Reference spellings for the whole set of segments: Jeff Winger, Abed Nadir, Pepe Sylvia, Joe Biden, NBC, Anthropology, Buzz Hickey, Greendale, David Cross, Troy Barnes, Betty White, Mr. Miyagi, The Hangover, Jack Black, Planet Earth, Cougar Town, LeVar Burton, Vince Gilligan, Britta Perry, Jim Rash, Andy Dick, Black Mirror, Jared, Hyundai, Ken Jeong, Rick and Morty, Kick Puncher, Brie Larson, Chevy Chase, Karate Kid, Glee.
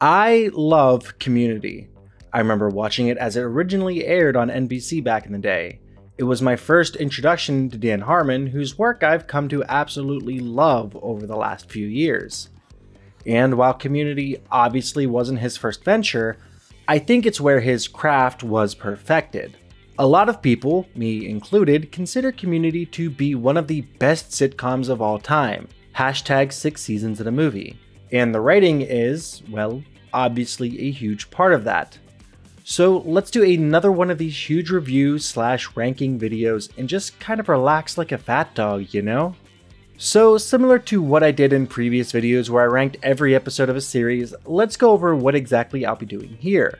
I love Community. I remember watching it as it originally aired on NBC back in the day. It was my first introduction to Dan Harmon, whose work I've come to absolutely love over the last few years. And while Community obviously wasn't his first venture, I think it's where his craft was perfected. A lot of people, me included, consider Community to be one of the best sitcoms of all time, #6 seasons in a movie. And the writing is, well, obviously a huge part of that. So let's do another one of these huge review / ranking videos and just kind of relax like a fat dog, you know? So similar to what I did in previous videos where I ranked every episode of a series, let's go over what exactly I'll be doing here.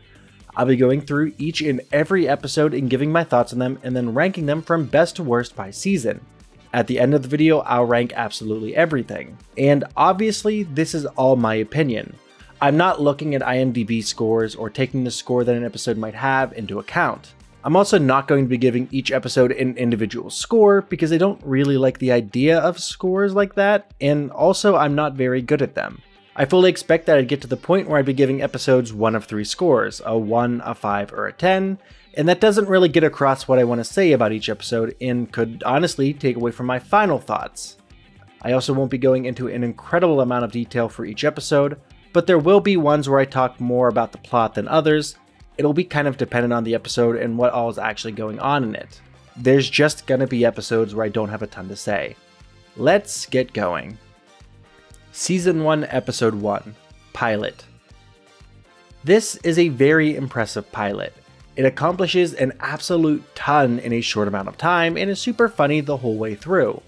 I'll be going through each and every episode and giving my thoughts on them and then ranking them from best to worst by season. At the end of the video, I'll rank absolutely everything. And obviously, this is all my opinion. I'm not looking at IMDb scores or taking the score that an episode might have into account. I'm also not going to be giving each episode an individual score because I don't really like the idea of scores like that, and also I'm not very good at them. I fully expect that I'd get to the point where I'd be giving episodes 1 of 3 scores, a 1, a 5, or a 10, and that doesn't really get across what I want to say about each episode and could honestly take away from my final thoughts. I also won't be going into an incredible amount of detail for each episode, but there will be ones where I talk more about the plot than others. It'll be kind of dependent on the episode and what all is actually going on in it. There's just gonna be episodes where I don't have a ton to say. Let's get going. Season 1, Episode 1, Pilot. This is a very impressive pilot. It accomplishes an absolute ton in a short amount of time and is super funny the whole way through.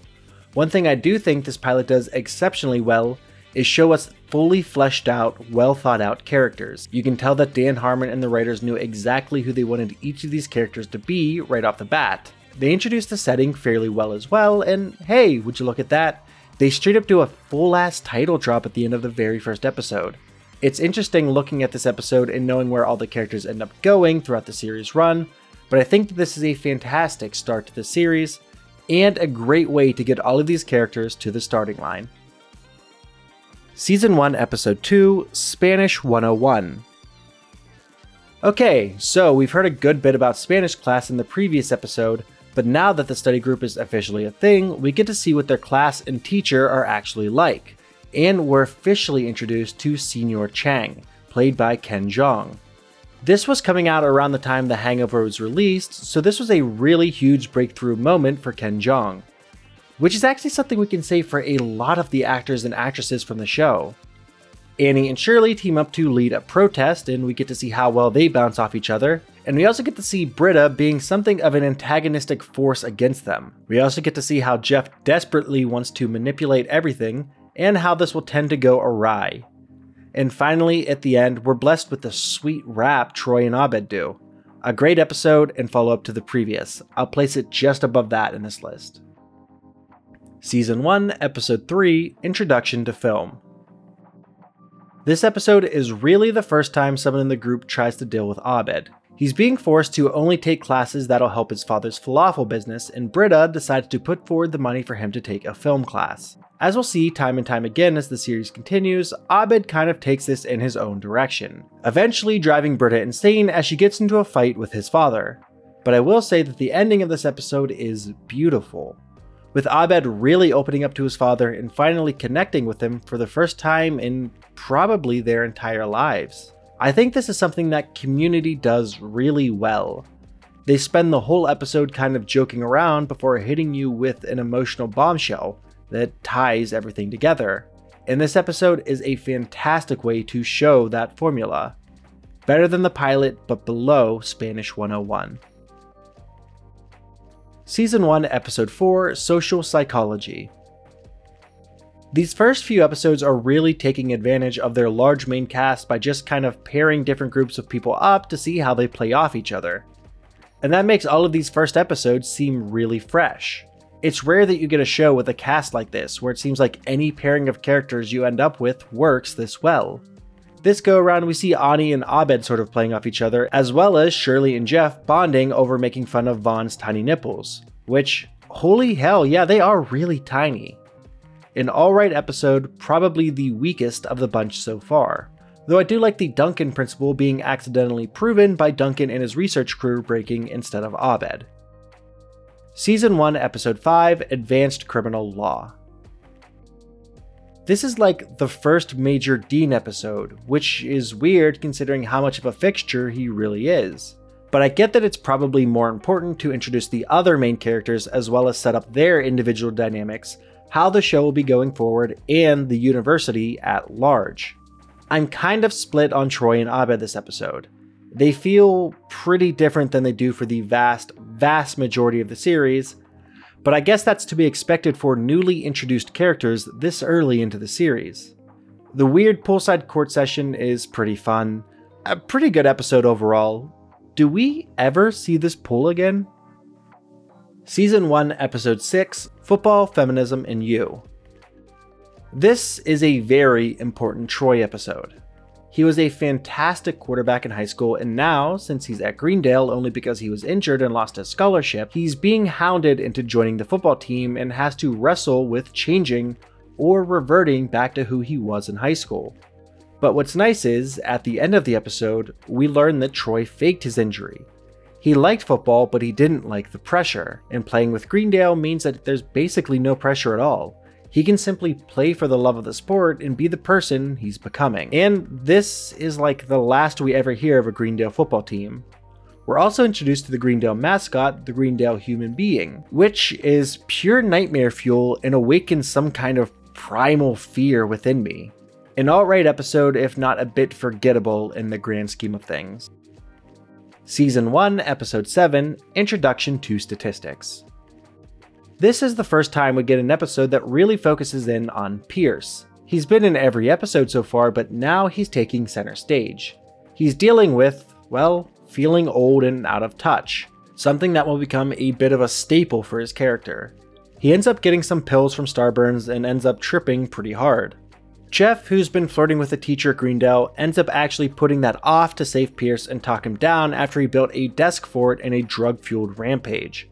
One thing I do think this pilot does exceptionally well is show us fully fleshed out, well thought out characters. You can tell that Dan Harmon and the writers knew exactly who they wanted each of these characters to be right off the bat. They introduced the setting fairly well as well, and hey, would you look at that? They straight up do a full-ass title drop at the end of the very first episode. It's interesting looking at this episode and knowing where all the characters end up going throughout the series run, but I think that this is a fantastic start to the series, and a great way to get all of these characters to the starting line. Season 1, Episode 2, Spanish 101. Okay, so we've heard a good bit about Spanish class in the previous episode, but now that the study group is officially a thing, we get to see what their class and teacher are actually like. And we're officially introduced to Senor Chang, played by Ken Jeong. This was coming out around the time The Hangover was released, so this was a really huge breakthrough moment for Ken Jeong. Which is actually something we can say for a lot of the actors and actresses from the show. Annie and Shirley team up to lead a protest, and we get to see how well they bounce off each other. And we also get to see Britta being something of an antagonistic force against them. We also get to see how Jeff desperately wants to manipulate everything, and how this will tend to go awry. And finally, at the end, we're blessed with the sweet rap Troy and Abed do. A great episode and follow-up to the previous. I'll place it just above that in this list. Season 1, Episode 3, Introduction to Film. This episode is really the first time someone in the group tries to deal with Abed. He's being forced to only take classes that'll help his father's falafel business, and Britta decides to put forward the money for him to take a film class. As we'll see time and time again as the series continues, Abed kind of takes this in his own direction, eventually driving Britta insane as she gets into a fight with his father. But I will say that the ending of this episode is beautiful, with Abed really opening up to his father and finally connecting with him for the first time in probably their entire lives. I think this is something that Community does really well. They spend the whole episode kind of joking around before hitting you with an emotional bombshell that ties everything together. And this episode is a fantastic way to show that formula. Better than the pilot, but below Spanish 101. Season 1, Episode 4, Social Psychology. These first few episodes are really taking advantage of their large main cast by just kind of pairing different groups of people up to see how they play off each other. And that makes all of these first episodes seem really fresh. It's rare that you get a show with a cast like this, where it seems like any pairing of characters you end up with works this well. This go around, we see Ani and Abed sort of playing off each other, as well as Shirley and Jeff bonding over making fun of Vaughn's tiny nipples, which, holy hell, yeah, they are really tiny. An alright episode, probably the weakest of the bunch so far, Though I do like the Duncan principle being accidentally proven by Duncan and his research crew breaking instead of Abed. Season 1, Episode 5, Advanced Criminal Law. This is like the first Major Dean episode, which is weird considering how much of a fixture he really is. But I get that it's probably more important to introduce the other main characters as well as set up their individual dynamics, how the show will be going forward, and the university at large. I'm kind of split on Troy and Abed this episode. They feel pretty different than they do for the vast majority of the series, but I guess that's to be expected for newly introduced characters this early into the series. The weird poolside court session is pretty fun. A pretty good episode overall. Do we ever see this pool again? Season 1, Episode 6, Football, Feminism, and You. This is a very important Troy episode. He was a fantastic quarterback in high school, and now, since he's at Greendale only because he was injured and lost his scholarship, he's being hounded into joining the football team and has to wrestle with changing or reverting back to who he was in high school. But what's nice is, at the end of the episode, we learn that Troy faked his injury. He liked football, but he didn't like the pressure, and playing with Greendale means that there's basically no pressure at all. He can simply play for the love of the sport and be the person he's becoming. And this is like the last we ever hear of a Greendale football team. We're also introduced to the Greendale mascot, the Greendale human being, which is pure nightmare fuel and awakens some kind of primal fear within me. An alright episode, if not a bit forgettable in the grand scheme of things. Season 1, Episode 7, Introduction to Statistics. This is the first time we get an episode that really focuses in on Pierce. He's been in every episode so far, but now he's taking center stage. He's dealing with, well, feeling old and out of touch, something that will become a bit of a staple for his character. He ends up getting some pills from Starburns and ends up tripping pretty hard. Jeff, who's been flirting with a teacher at Greendale, ends up actually putting that off to save Pierce and talk him down after he built a desk for it in a drug-fueled rampage.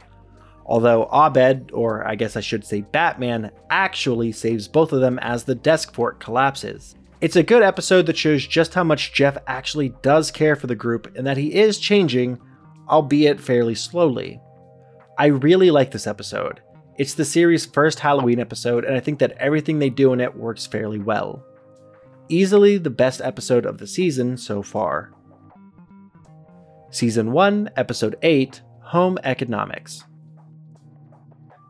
Although Abed, or I guess I should say Batman, actually saves both of them as the desk fort collapses. It's a good episode that shows just how much Jeff actually does care for the group and that he is changing, albeit fairly slowly. I really like this episode. It's the series' first Halloween episode, and I think that everything they do in it works fairly well. Easily the best episode of the season so far. Season 1, Episode 8, Home Economics.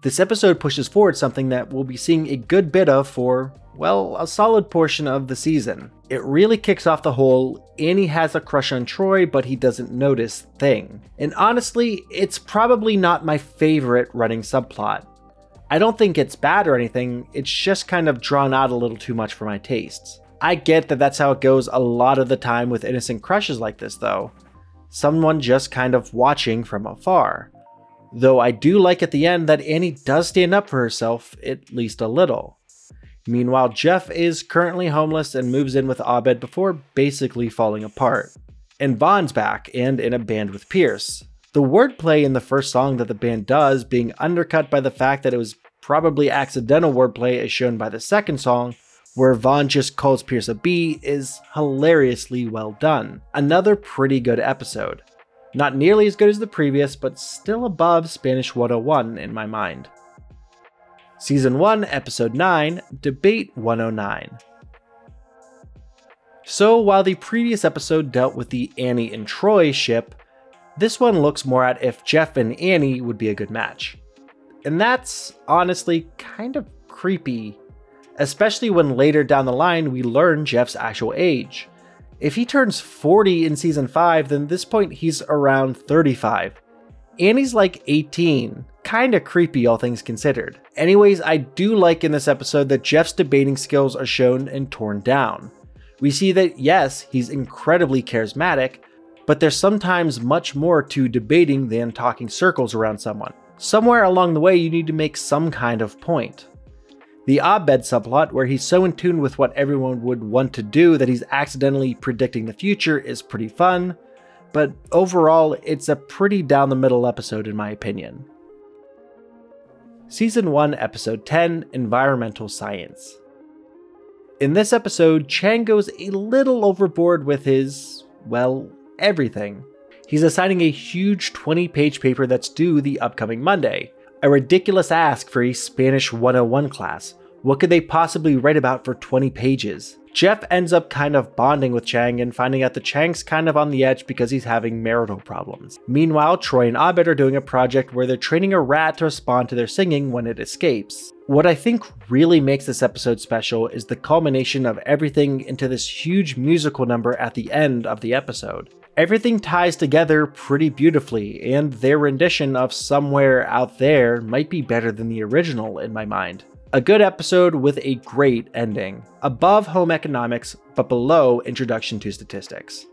This episode pushes forward something that we'll be seeing a good bit of for, well, a solid portion of the season. It really kicks off the whole Annie has a crush on Troy but he doesn't notice thing. And honestly, it's probably not my favorite running subplot. I don't think it's bad or anything, it's just kind of drawn out a little too much for my tastes. I get that that's how it goes a lot of the time with innocent crushes like this though. Someone just kind of watching from afar. Though I do like at the end that Annie does stand up for herself, at least a little. Meanwhile, Jeff is currently homeless and moves in with Abed before basically falling apart. And Vaughn's back, and in a band with Pierce. The wordplay in the first song that the band does being undercut by the fact that it was probably accidental wordplay as shown by the second song, where Vaughn just calls Pierce a bee, is hilariously well done. Another pretty good episode. Not nearly as good as the previous, but still above Spanish 101 in my mind. Season 1, Episode 9, Debate 109. So while the previous episode dealt with the Annie and Troy ship, this one looks more at if Jeff and Annie would be a good match. And that's honestly kind of creepy, especially when later down the line we learn Jeff's actual age. If he turns 40 in Season 5, then at this point he's around 35. Annie's like 18. Kinda creepy, all things considered. Anyways, I do like in this episode that Jeff's debating skills are shown and torn down. We see that, yes, he's incredibly charismatic, but there's sometimes much more to debating than talking circles around someone. Somewhere along the way, you need to make some kind of point. The Abed subplot, where he's so in tune with what everyone would want to do that he's accidentally predicting the future, is pretty fun, but overall, it's a pretty down-the-middle episode in my opinion. Season 1, Episode 10, Environmental Science. In this episode, Chang goes a little overboard with his, well, everything. He's assigning a huge 20-page paper that's due the upcoming Monday. A ridiculous ask for a Spanish 101 class. What could they possibly write about for 20 pages? Jeff ends up kind of bonding with Chang and finding out that Chang's kind of on the edge because he's having marital problems. Meanwhile, Troy and Abed are doing a project where they're training a rat to respond to their singing when it escapes. What I think really makes this episode special is the culmination of everything into this huge musical number at the end of the episode. Everything ties together pretty beautifully, and their rendition of Somewhere Out There might be better than the original in my mind. A good episode with a great ending. Above home economics, but below introduction to statistics.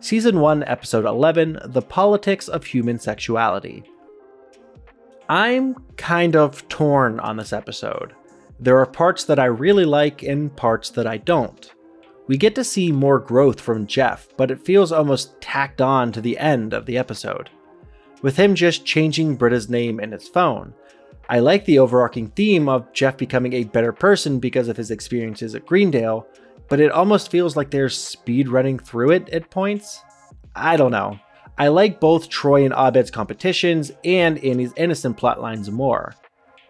Season 1, Episode 11, The Politics of Human Sexuality. I'm kind of torn on this episode. There are parts that I really like and parts that I don't. We get to see more growth from Jeff, but it feels almost tacked on to the end of the episode, with him just changing Britta's name in his phone. I like the overarching theme of Jeff becoming a better person because of his experiences at Greendale, but it almost feels like they're speed running through it at points. I don't know. I like both Troy and Abed's competitions and Annie's innocent plotlines more.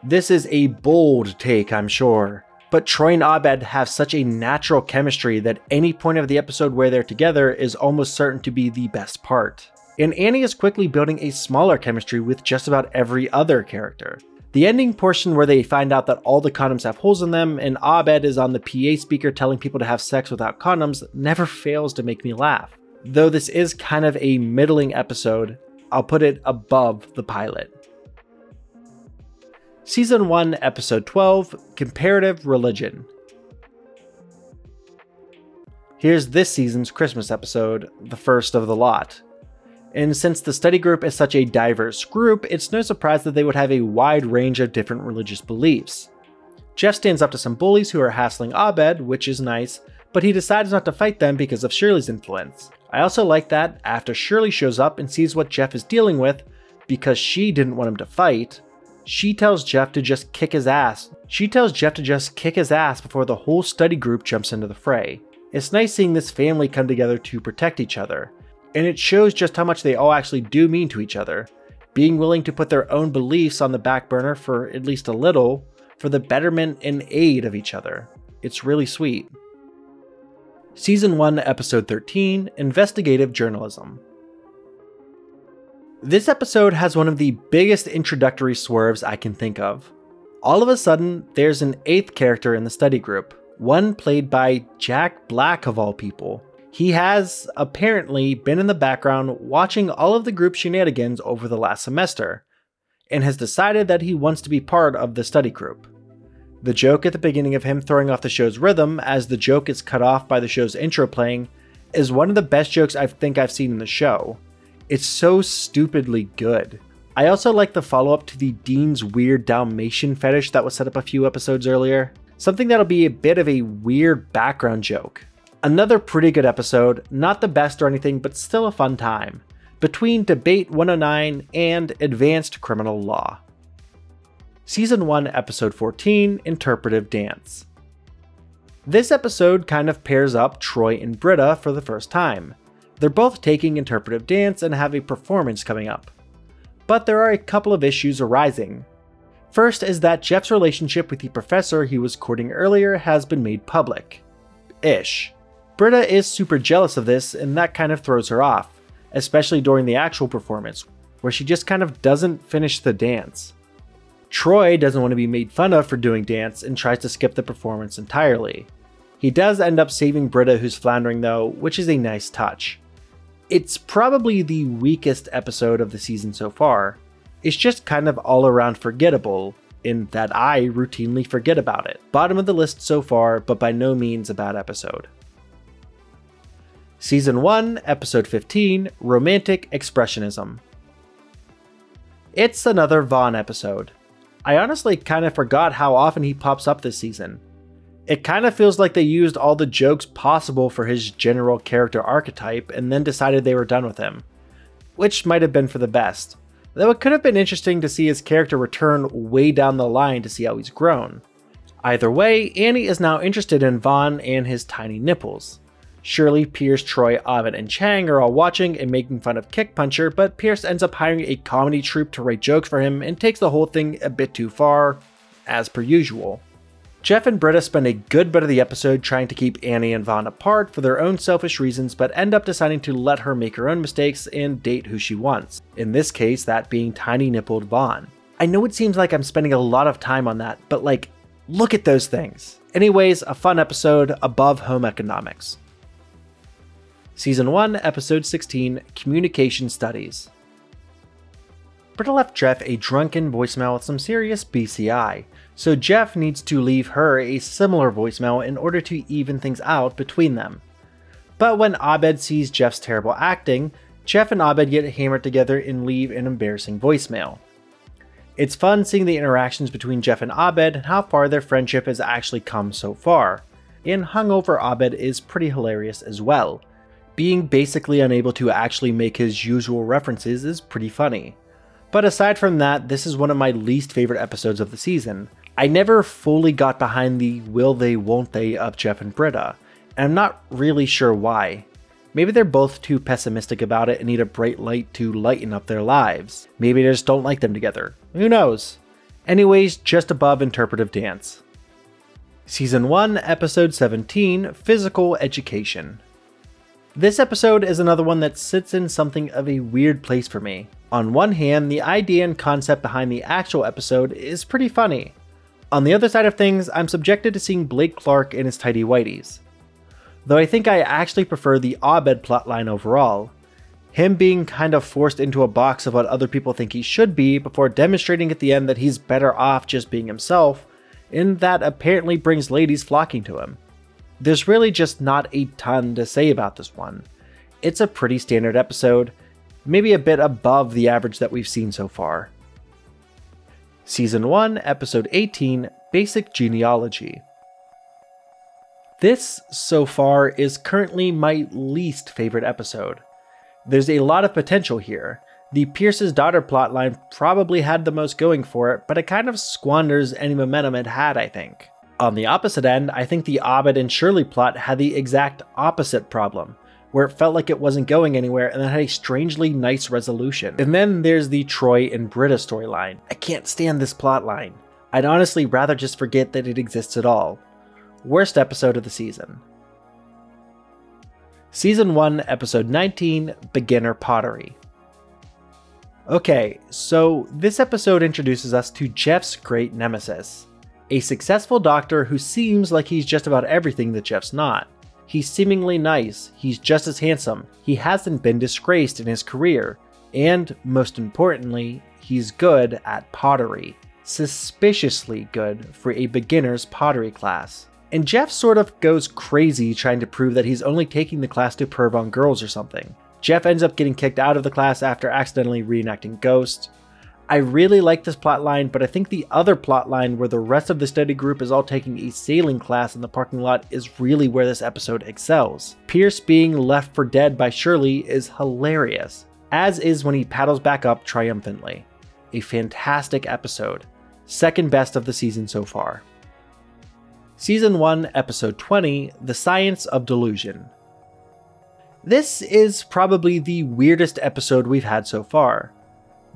This is a bold take, I'm sure, but Troy and Abed have such a natural chemistry that any point of the episode where they're together is almost certain to be the best part. And Annie is quickly building a smaller chemistry with just about every other character. The ending portion where they find out that all the condoms have holes in them and Abed is on the PA speaker telling people to have sex without condoms never fails to make me laugh. Though this is kind of a middling episode, I'll put it above the pilot. Season 1, Episode 12, Comparative Religion. Here's this season's Christmas episode, the first of the lot. And since the study group is such a diverse group, it's no surprise that they would have a wide range of different religious beliefs. Jeff stands up to some bullies who are hassling Abed, which is nice, but he decides not to fight them because of Shirley's influence. I also like that after Shirley shows up and sees what Jeff is dealing with, because she didn't want him to fight, she tells Jeff to just kick his ass. She tells Jeff to just kick his ass before the whole study group jumps into the fray. It's nice seeing this family come together to protect each other. And it shows just how much they all actually do mean to each other, being willing to put their own beliefs on the back burner for at least a little, for the betterment and aid of each other. It's really sweet. Season 1, Episode 13, Investigative Journalism. This episode has one of the biggest introductory swerves I can think of. All of a sudden, there's an 8th character in the study group, one played by Jack Black of all people. He has apparently been in the background watching all of the group shenanigans over the last semester, and has decided that he wants to be part of the study group. The joke at the beginning of him throwing off the show's rhythm as the joke is cut off by the show's intro playing is one of the best jokes I think I've seen in the show. It's so stupidly good. I also like the follow-up to the Dean's weird Dalmatian fetish that was set up a few episodes earlier, something that'll be a bit of a weird background joke. Another pretty good episode, not the best or anything, but still a fun time, between Debate 109 and Advanced Criminal Law. Season 1, Episode 14, Interpretive Dance. This episode kind of pairs up Troy and Britta for the first time. They're both taking interpretive dance and have a performance coming up. But there are a couple of issues arising. First is that Jeff's relationship with the professor he was courting earlier has been made public-ish. Britta is super jealous of this, and that kind of throws her off, especially during the actual performance, where she just kind of doesn't finish the dance. Troy doesn't want to be made fun of for doing dance and tries to skip the performance entirely. He does end up saving Britta, who's floundering though, which is a nice touch. It's probably the weakest episode of the season so far. It's just kind of all around forgettable, in that I routinely forget about it. Bottom of the list so far, but by no means a bad episode. Season 1, Episode 15, Romantic Expressionism. It's another Vaughn episode. I honestly kind of forgot how often he pops up this season. It kind of feels like they used all the jokes possible for his general character archetype and then decided they were done with him. Which might have been for the best, though it could have been interesting to see his character return way down the line to see how he's grown. Either way, Annie is now interested in Vaughn and his tiny nipples. Shirley, Pierce, Troy, Ovid, and Chang are all watching and making fun of Kick Puncher, but Pierce ends up hiring a comedy troupe to write jokes for him and takes the whole thing a bit too far, as per usual. Jeff and Britta spend a good bit of the episode trying to keep Annie and Vaughn apart for their own selfish reasons, but end up deciding to let her make her own mistakes and date who she wants, in this case that being tiny-nippled Vaughn. I know it seems like I'm spending a lot of time on that, but like, look at those things. Anyways, a fun episode above home economics. Season 1, Episode 16, Communication Studies. Britta left Jeff a drunken voicemail with some serious BCI, so Jeff needs to leave her a similar voicemail in order to even things out between them. But when Abed sees Jeff's terrible acting, Jeff and Abed get hammered together and leave an embarrassing voicemail. It's fun seeing the interactions between Jeff and Abed and how far their friendship has actually come so far, and hungover Abed is pretty hilarious as well. Being basically unable to actually make his usual references is pretty funny. But aside from that, this is one of my least favorite episodes of the season. I never fully got behind the will they won't they of Jeff and Britta, and I'm not really sure why. Maybe they're both too pessimistic about it and need a bright light to lighten up their lives. Maybe they just don't like them together. Who knows? Anyways, just above interpretive dance. Season 1, Episode 17, Physical Education. This episode is another one that sits in something of a weird place for me. On one hand, the idea and concept behind the actual episode is pretty funny. On the other side of things, I'm subjected to seeing Blake Clark in his tidy whities. Though I think I actually prefer the Abed plotline overall. Him being kind of forced into a box of what other people think he should be before demonstrating at the end that he's better off just being himself, and that apparently brings ladies flocking to him. There's really just not a ton to say about this one. It's a pretty standard episode, maybe a bit above the average that we've seen so far. Season 1, Episode 18, Basic Genealogy. This, so far, is currently my least favorite episode. There's a lot of potential here. The Pierce's daughter plotline probably had the most going for it, but it kind of squanders any momentum it had, I think. On the opposite end, I think the Abed and Shirley plot had the exact opposite problem, where it felt like it wasn't going anywhere and then had a strangely nice resolution. And then there's the Troy and Britta storyline. I can't stand this plotline. I'd honestly rather just forget that it exists at all. Worst episode of the season. Season 1, Episode 19, Beginner Pottery. Okay, so this episode introduces us to Jeff's great nemesis. A successful doctor who seems like he's just about everything that Jeff's not. He's seemingly nice, he's just as handsome, he hasn't been disgraced in his career, and, most importantly, he's good at pottery. Suspiciously good for a beginner's pottery class. And Jeff sort of goes crazy trying to prove that he's only taking the class to perv on girls or something. Jeff ends up getting kicked out of the class after accidentally reenacting ghosts. I really like this plotline, but I think the other plotline where the rest of the study group is all taking a sailing class in the parking lot is really where this episode excels. Pierce being left for dead by Shirley is hilarious, as is when he paddles back up triumphantly. A fantastic episode. Second best of the season so far. Season 1, Episode 20, The Science of Delusion. This is probably the weirdest episode we've had so far.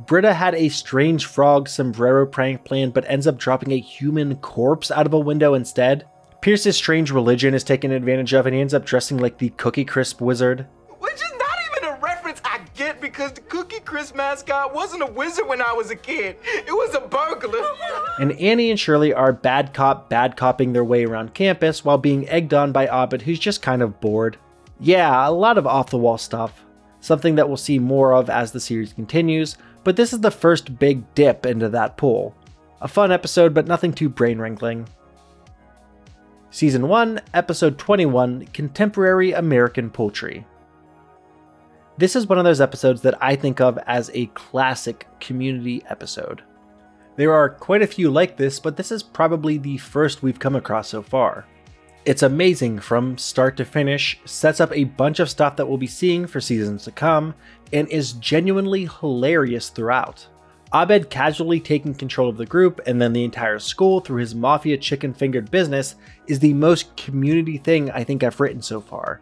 Britta had a strange frog sombrero prank planned but ends up dropping a human corpse out of a window instead. Pierce's strange religion is taken advantage of and he ends up dressing like the Cookie Crisp wizard. Which is not even a reference I get because the Cookie Crisp mascot wasn't a wizard when I was a kid. It was a burglar. And Annie and Shirley are bad copping their way around campus while being egged on by Abed, who's just kind of bored. Yeah, a lot of off-the-wall stuff. Something that we'll see more of as the series continues. But this is the first big dip into that pool. A fun episode, but nothing too brain-wrinkling. Season 1, Episode 21, Contemporary American Poultry. This is one of those episodes that I think of as a classic community episode. There are quite a few like this, but this is probably the first we've come across so far. It's amazing from start to finish, sets up a bunch of stuff that we'll be seeing for seasons to come, and is genuinely hilarious throughout. Abed casually taking control of the group and then the entire school through his mafia chicken-fingered business is the most community thing I think I've written so far.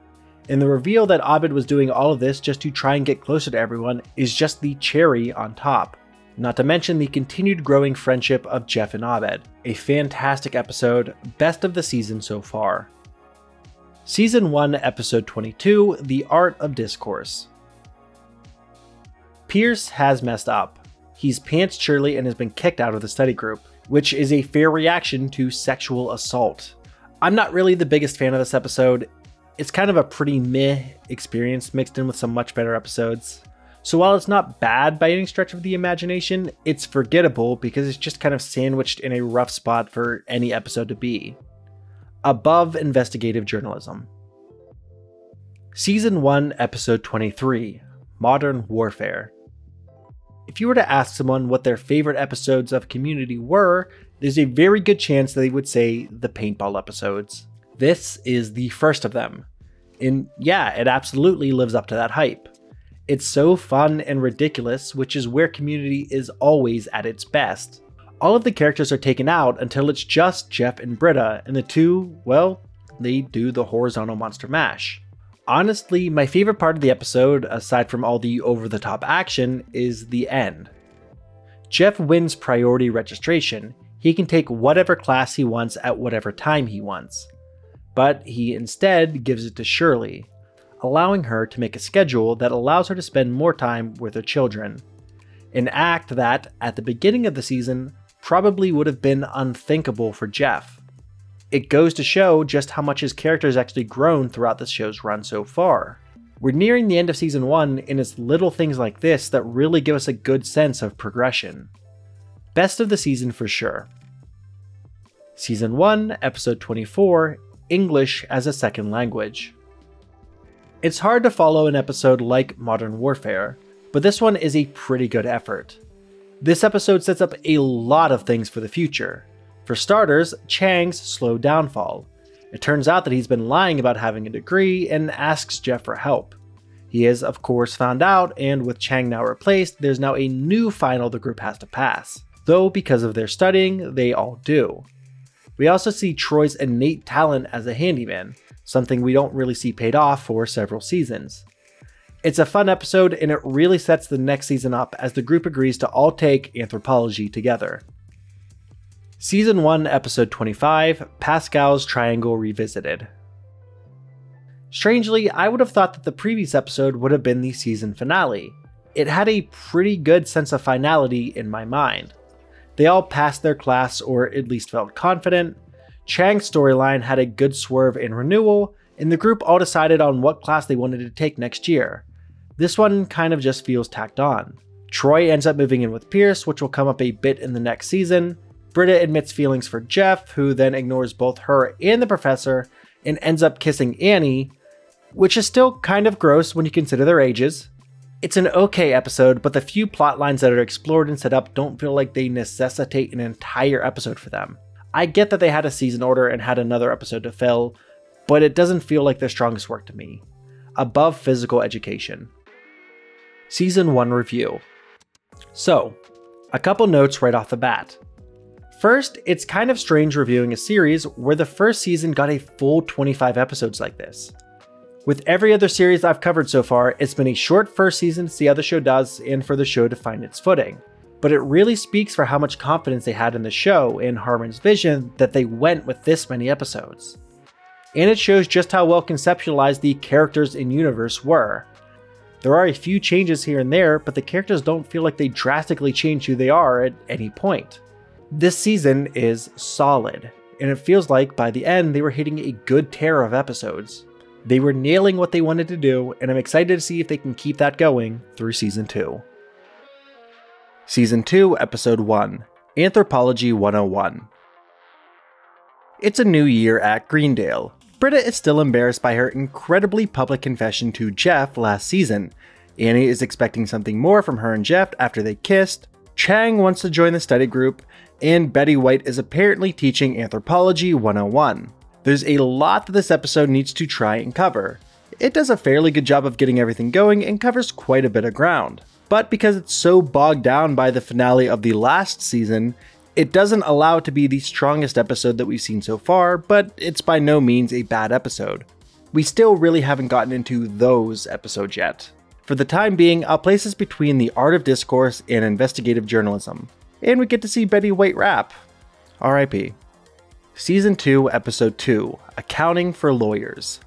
And the reveal that Abed was doing all of this just to try and get closer to everyone is just the cherry on top. Not to mention the continued growing friendship of Jeff and Abed. A fantastic episode, best of the season so far. Season 1, Episode 22, The Art of Discourse. Pierce has messed up. He's pants Shirley and has been kicked out of the study group, which is a fair reaction to sexual assault. I'm not really the biggest fan of this episode. It's kind of a pretty meh experience mixed in with some much better episodes. So while it's not bad by any stretch of the imagination, it's forgettable because it's just kind of sandwiched in a rough spot for any episode to be. Above investigative journalism. Season 1, Episode 23, Modern Warfare. If you were to ask someone what their favorite episodes of Community were, there's a very good chance that they would say the paintball episodes. This is the first of them. And yeah, it absolutely lives up to that hype. It's so fun and ridiculous, which is where Community is always at its best. All of the characters are taken out until it's just Jeff and Britta, and the two, well, they do the horizontal monster mash. Honestly, my favorite part of the episode, aside from all the over-the-top action, is the end. Jeff wins priority registration. He can take whatever class he wants at whatever time he wants. But he instead gives it to Shirley, allowing her to make a schedule that allows her to spend more time with her children. An act that, at the beginning of the season, probably would have been unthinkable for Jeff. It goes to show just how much his character has actually grown throughout the show's run so far. We're nearing the end of Season 1, and it's little things like this that really give us a good sense of progression. Best of the season for sure. Season 1, Episode 24, English as a Second Language. It's hard to follow an episode like Modern Warfare, but this one is a pretty good effort. This episode sets up a lot of things for the future. For starters, Chang's slow downfall. It turns out that he's been lying about having a degree and asks Jeff for help. He is, of course, found out, and with Chang now replaced, there's now a new final the group has to pass. Though, because of their studying, they all do. We also see Troy's innate talent as a handyman, something we don't really see paid off for several seasons. It's a fun episode, and it really sets the next season up as the group agrees to all take Anthropology together. Season 1, Episode 25, Pascal's Triangle Revisited. Strangely, I would have thought that the previous episode would have been the season finale. It had a pretty good sense of finality in my mind. They all passed their class, or at least felt confident. Chang's storyline had a good swerve in renewal, and the group all decided on what class they wanted to take next year. This one kind of just feels tacked on. Troy ends up moving in with Pierce, which will come up a bit in the next season. Britta admits feelings for Jeff, who then ignores both her and the professor, and ends up kissing Annie, which is still kind of gross when you consider their ages. It's an okay episode, but the few plot lines that are explored and set up don't feel like they necessitate an entire episode for them. I get that they had a season order and had another episode to fill, but it doesn't feel like their strongest work to me. Above physical education. Season 1 review. So, a couple notes right off the bat. First, it's kind of strange reviewing a series where the first season got a full 25 episodes like this. With every other series I've covered so far, it's been a short first season to see how the show does and for the show to find its footing. But it really speaks for how much confidence they had in the show and Harmon's vision that they went with this many episodes. And it shows just how well conceptualized the characters and universe were. There are a few changes here and there, but the characters don't feel like they drastically change who they are at any point. This season is solid, and it feels like by the end they were hitting a good tier of episodes. They were nailing what they wanted to do, and I'm excited to see if they can keep that going through Season 2. Season 2, Episode 1, Anthropology 101. It's a new year at Greendale. Britta is still embarrassed by her incredibly public confession to Jeff last season. Annie is expecting something more from her and Jeff after they kissed. Chang wants to join the study group, and Betty White is apparently teaching Anthropology 101. There's a lot that this episode needs to try and cover. It does a fairly good job of getting everything going and covers quite a bit of ground. but because it's so bogged down by the finale of the last season, it doesn't allow it to be the strongest episode that we've seen so far, but it's by no means a bad episode. We still really haven't gotten into those episodes yet. For the time being, I'll place this between The Art of Discourse and Investigative Journalism, and we get to see Betty White rap. R.I.P. Season 2, Episode 2, Accounting for Lawyers.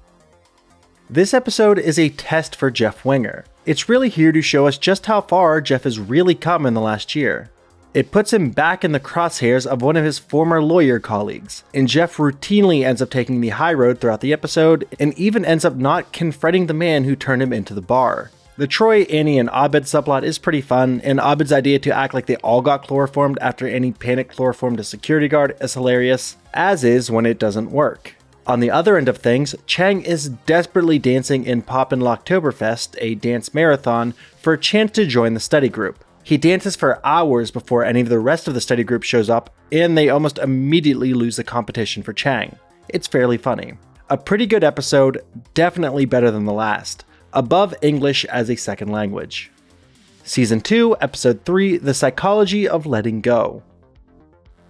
This episode is a test for Jeff Wenger. It's really here to show us just how far Jeff has really come in the last year. It puts him back in the crosshairs of one of his former lawyer colleagues, and Jeff routinely ends up taking the high road throughout the episode and even ends up not confronting the man who turned him into the bar. The Troy, Annie, and Abed subplot is pretty fun, and Abed's idea to act like they all got chloroformed after Annie panicked chloroformed a security guard is hilarious, as is when it doesn't work. On the other end of things, Chang is desperately dancing in Poppin' Locktoberfest, a dance marathon, for a chance to join the study group. He dances for hours before any of the rest of the study group shows up, and they almost immediately lose the competition for Chang. It's fairly funny. A pretty good episode, definitely better than the last. Above English as a second language. Season 2, Episode 3, The Psychology of Letting Go.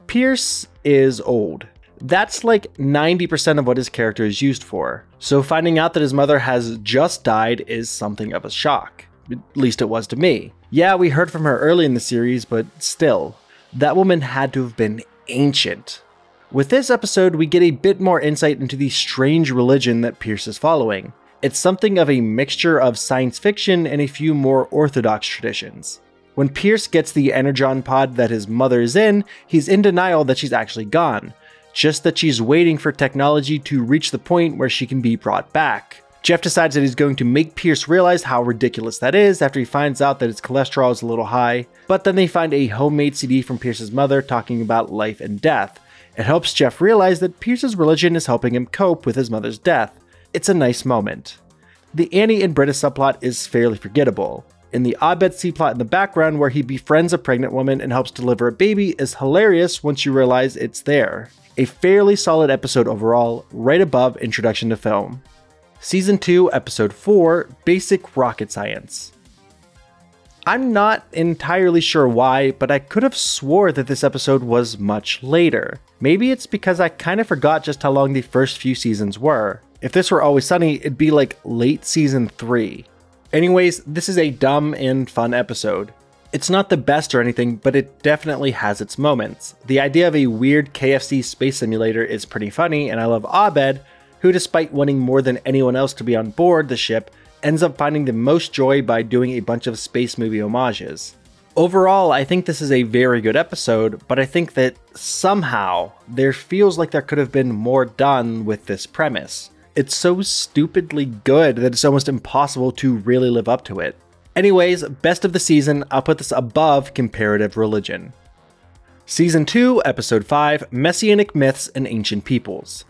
Pierce is old. That's like 90% of what his character is used for, so finding out that his mother has just died is something of a shock. At least it was to me. Yeah, we heard from her early in the series, but still, that woman had to have been ancient. With this episode, we get a bit more insight into the strange religion that Pierce is following. It's something of a mixture of science fiction and a few more orthodox traditions. When Pierce gets the energon pod that his mother is in, he's in denial that she's actually gone, just that she's waiting for technology to reach the point where she can be brought back. Jeff decides that he's going to make Pierce realize how ridiculous that is after he finds out that his cholesterol is a little high, but then they find a homemade CD from Pierce's mother talking about life and death. It helps Jeff realize that Pierce's religion is helping him cope with his mother's death. It's a nice moment. The Annie and Britta subplot is fairly forgettable, and the Abed C-plot in the background where he befriends a pregnant woman and helps deliver a baby is hilarious once you realize it's there. A fairly solid episode overall, right above Introduction to Film. Season 2, Episode 4, Basic Rocket Science. I'm not entirely sure why, but I could have swore that this episode was much later. Maybe it's because I kind of forgot just how long the first few seasons were. If this were Always Sunny, it'd be like late Season 3. Anyways, this is a dumb and fun episode. It's not the best or anything, but it definitely has its moments. The idea of a weird KFC space simulator is pretty funny, and I love Abed, who, despite wanting more than anyone else to be on board the ship, ends up finding the most joy by doing a bunch of space movie homages. Overall, I think this is a very good episode, but I think that somehow there feels like there could have been more done with this premise. It's so stupidly good that it's almost impossible to really live up to it. Anyways, best of the season, I'll put this above Comparative Religion. Season 2, Episode 5, Messianic Myths and Ancient Peoples.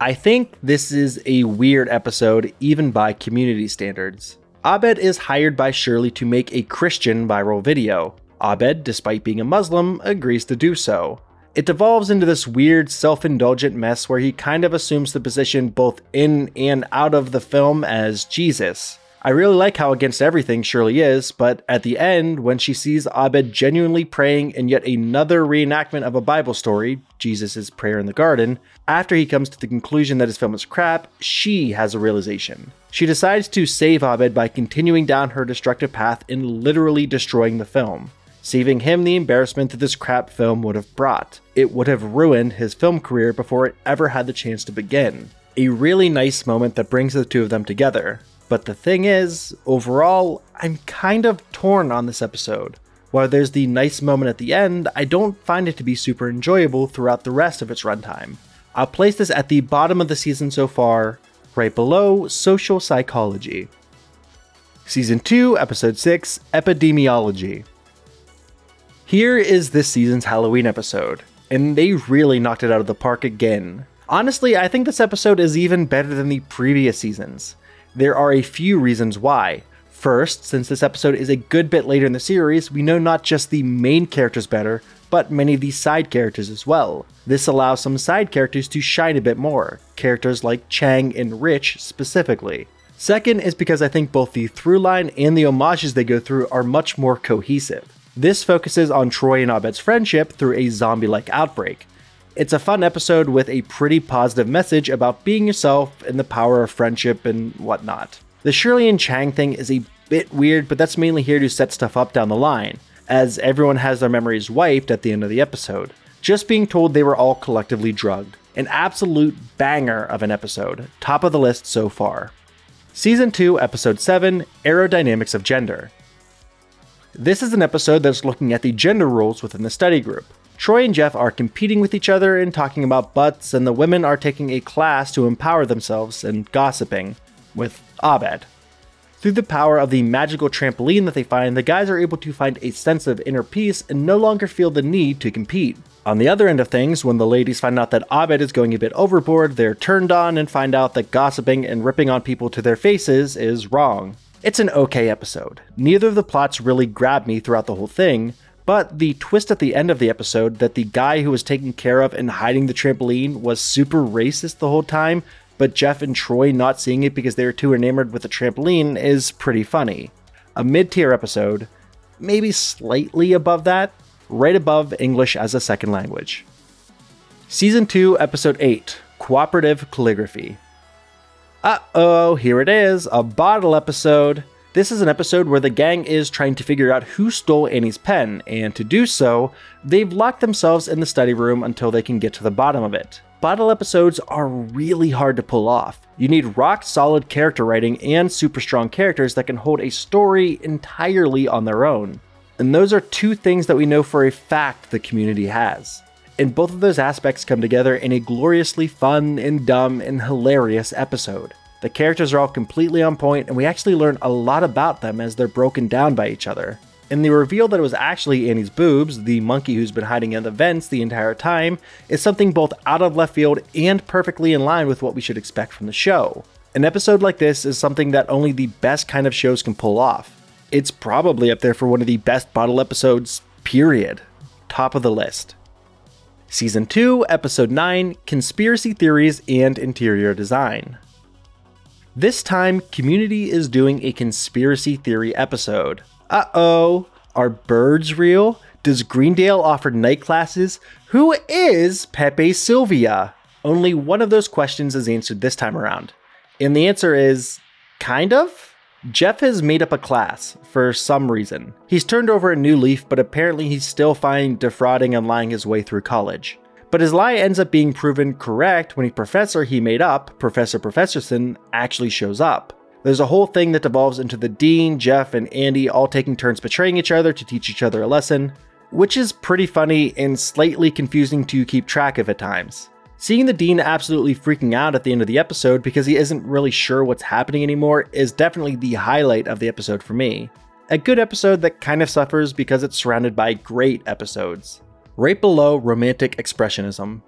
I think this is a weird episode, even by community standards. Abed is hired by Shirley to make a Christian viral video. Abed, despite being a Muslim, agrees to do so. It devolves into this weird, self-indulgent mess where he kind of assumes the position both in and out of the film as Jesus. I really like how against everything Shirley is, but at the end, when she sees Abed genuinely praying in yet another reenactment of a Bible story, Jesus' prayer in the garden, after he comes to the conclusion that his film is crap, she has a realization. She decides to save Abed by continuing down her destructive path and literally destroying the film, saving him the embarrassment that this crap film would have brought. It would have ruined his film career before it ever had the chance to begin. A really nice moment that brings the two of them together. But the thing is, overall, I'm kind of torn on this episode. While there's the nice moment at the end, I don't find it to be super enjoyable throughout the rest of its runtime. I'll place this at the bottom of the season so far, right below Social Psychology. Season 2, Episode 6, Epidemiology. Here is this season's Halloween episode, and they really knocked it out of the park again. Honestly, I think this episode is even better than the previous seasons. There are a few reasons why. First, since this episode is a good bit later in the series, we know not just the main characters better, but many of the side characters as well. This allows some side characters to shine a bit more, characters like Chang and Rich specifically. Second is because I think both the through line and the homages they go through are much more cohesive. This focuses on Troy and Abed's friendship through a zombie-like outbreak. It's a fun episode with a pretty positive message about being yourself and the power of friendship and whatnot. The Shirley and Chang thing is a bit weird, but that's mainly here to set stuff up down the line, as everyone has their memories wiped at the end of the episode, just being told they were all collectively drugged. An absolute banger of an episode, top of the list so far. Season 2, Episode 7, Aerodynamics of Gender. This is an episode that's looking at the gender roles within the study group. Troy and Jeff are competing with each other and talking about butts, and the women are taking a class to empower themselves and gossiping with Abed. Through the power of the magical trampoline that they find, the guys are able to find a sense of inner peace and no longer feel the need to compete. On the other end of things, when the ladies find out that Abed is going a bit overboard, they're turned on and find out that gossiping and ripping on people to their faces is wrong. It's an okay episode. Neither of the plots really grabbed me throughout the whole thing, but the twist at the end of the episode that the guy who was taken care of and hiding the trampoline was super racist the whole time, but Jeff and Troy not seeing it because they were too enamored with the trampoline is pretty funny. A mid-tier episode, maybe slightly above that, right above English as a Second Language. Season 2, Episode 8, Cooperative Calligraphy. Uh-oh, here it is, a bottle episode. This is an episode where the gang is trying to figure out who stole Annie's pen, and to do so, they've locked themselves in the study room until they can get to the bottom of it. Bottle episodes are really hard to pull off. You need rock-solid character writing and super strong characters that can hold a story entirely on their own. And those are two things that we know for a fact the community has. And both of those aspects come together in a gloriously fun and dumb and hilarious episode. The characters are all completely on point, and we actually learn a lot about them as they're broken down by each other. And the reveal that it was actually Annie's boobs, the monkey who's been hiding in the vents the entire time, is something both out of left field and perfectly in line with what we should expect from the show. An episode like this is something that only the best kind of shows can pull off. It's probably up there for one of the best bottle episodes, period. Top of the list. Season 2, Episode 9, Conspiracy Theories and Interior Design. This time, Community is doing a conspiracy theory episode. Uh-oh, are birds real? Does Greendale offer night classes? Who is Pepe Sylvia? Only one of those questions is answered this time around. And the answer is, kind of? Jeff has made up a class, for some reason. He's turned over a new leaf, but apparently he's still fine defrauding and lying his way through college. But his lie ends up being proven correct when a professor he made up, Professor Professorson, actually shows up. There's a whole thing that devolves into the dean, Jeff, and Andy all taking turns betraying each other to teach each other a lesson, which is pretty funny and slightly confusing to keep track of at times. Seeing the dean absolutely freaking out at the end of the episode because he isn't really sure what's happening anymore is definitely the highlight of the episode for me. A good episode that kind of suffers because it's surrounded by great episodes. Right below Romantic Expressionism.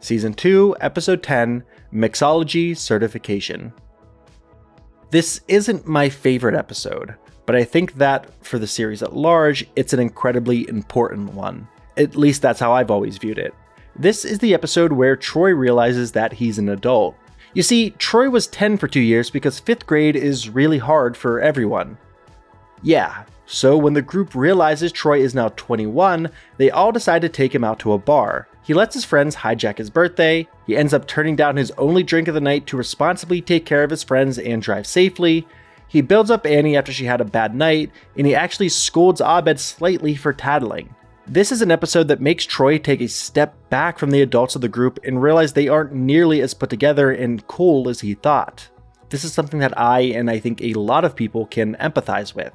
Season 2, Episode 10, Mixology Certification. This isn't my favorite episode, but I think that, for the series at large, it's an incredibly important one. At least that's how I've always viewed it. This is the episode where Troy realizes that he's an adult. You see, Troy was 10 for 2 years because 5th grade is really hard for everyone. Yeah. So when the group realizes Troy is now 21, they all decide to take him out to a bar. He lets his friends hijack his birthday. He ends up turning down his only drink of the night to responsibly take care of his friends and drive safely. He builds up Annie after she had a bad night, and he actually scolds Abed slightly for tattling. This is an episode that makes Troy take a step back from the adults of the group and realize they aren't nearly as put together and cool as he thought. This is something that I, and I think a lot of people, can empathize with.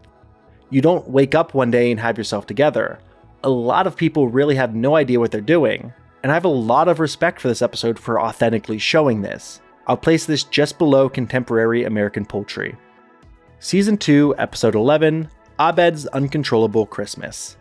You don't wake up one day and have yourself together. A lot of people really have no idea what they're doing, and I have a lot of respect for this episode for authentically showing this. I'll place this just below Contemporary American Poultry. Season 2, Episode 11, Abed's Uncontrollable Christmas.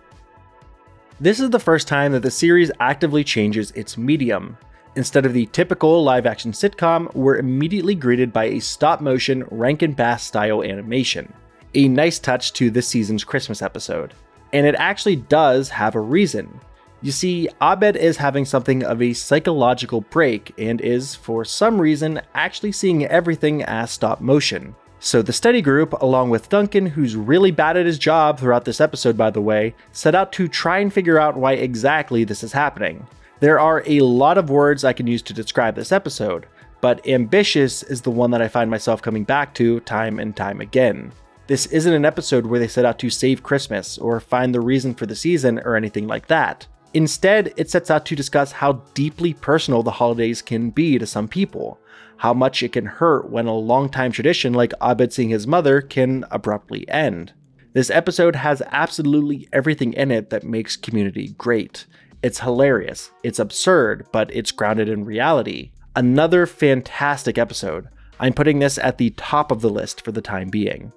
This is the first time that the series actively changes its medium. Instead of the typical live-action sitcom, we're immediately greeted by a stop-motion Rankin-Bass style animation. A nice touch to this season's Christmas episode. And it actually does have a reason. You see, Abed is having something of a psychological break and is, for some reason, actually seeing everything as stop motion. So the study group, along with Duncan, who's really bad at his job throughout this episode by the way, set out to try and figure out why exactly this is happening. There are a lot of words I can use to describe this episode, but ambitious is the one that I find myself coming back to time and time again. This isn't an episode where they set out to save Christmas or find the reason for the season or anything like that. Instead, it sets out to discuss how deeply personal the holidays can be to some people, how much it can hurt when a long-time tradition like Abed seeing his mother can abruptly end. This episode has absolutely everything in it that makes Community great. It's hilarious, it's absurd, but it's grounded in reality. Another fantastic episode. I'm putting this at the top of the list for the time being.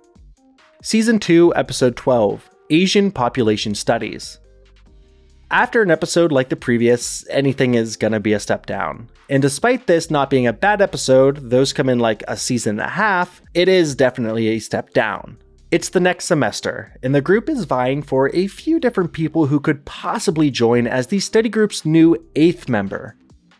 Season 2, Episode 12, Asian Population Studies. After an episode like the previous, anything is gonna be a step down. And despite this not being a bad episode, those come in like a season and a half, it is definitely a step down. It's the next semester, and the group is vying for a few different people who could possibly join as the study group's new 8th member.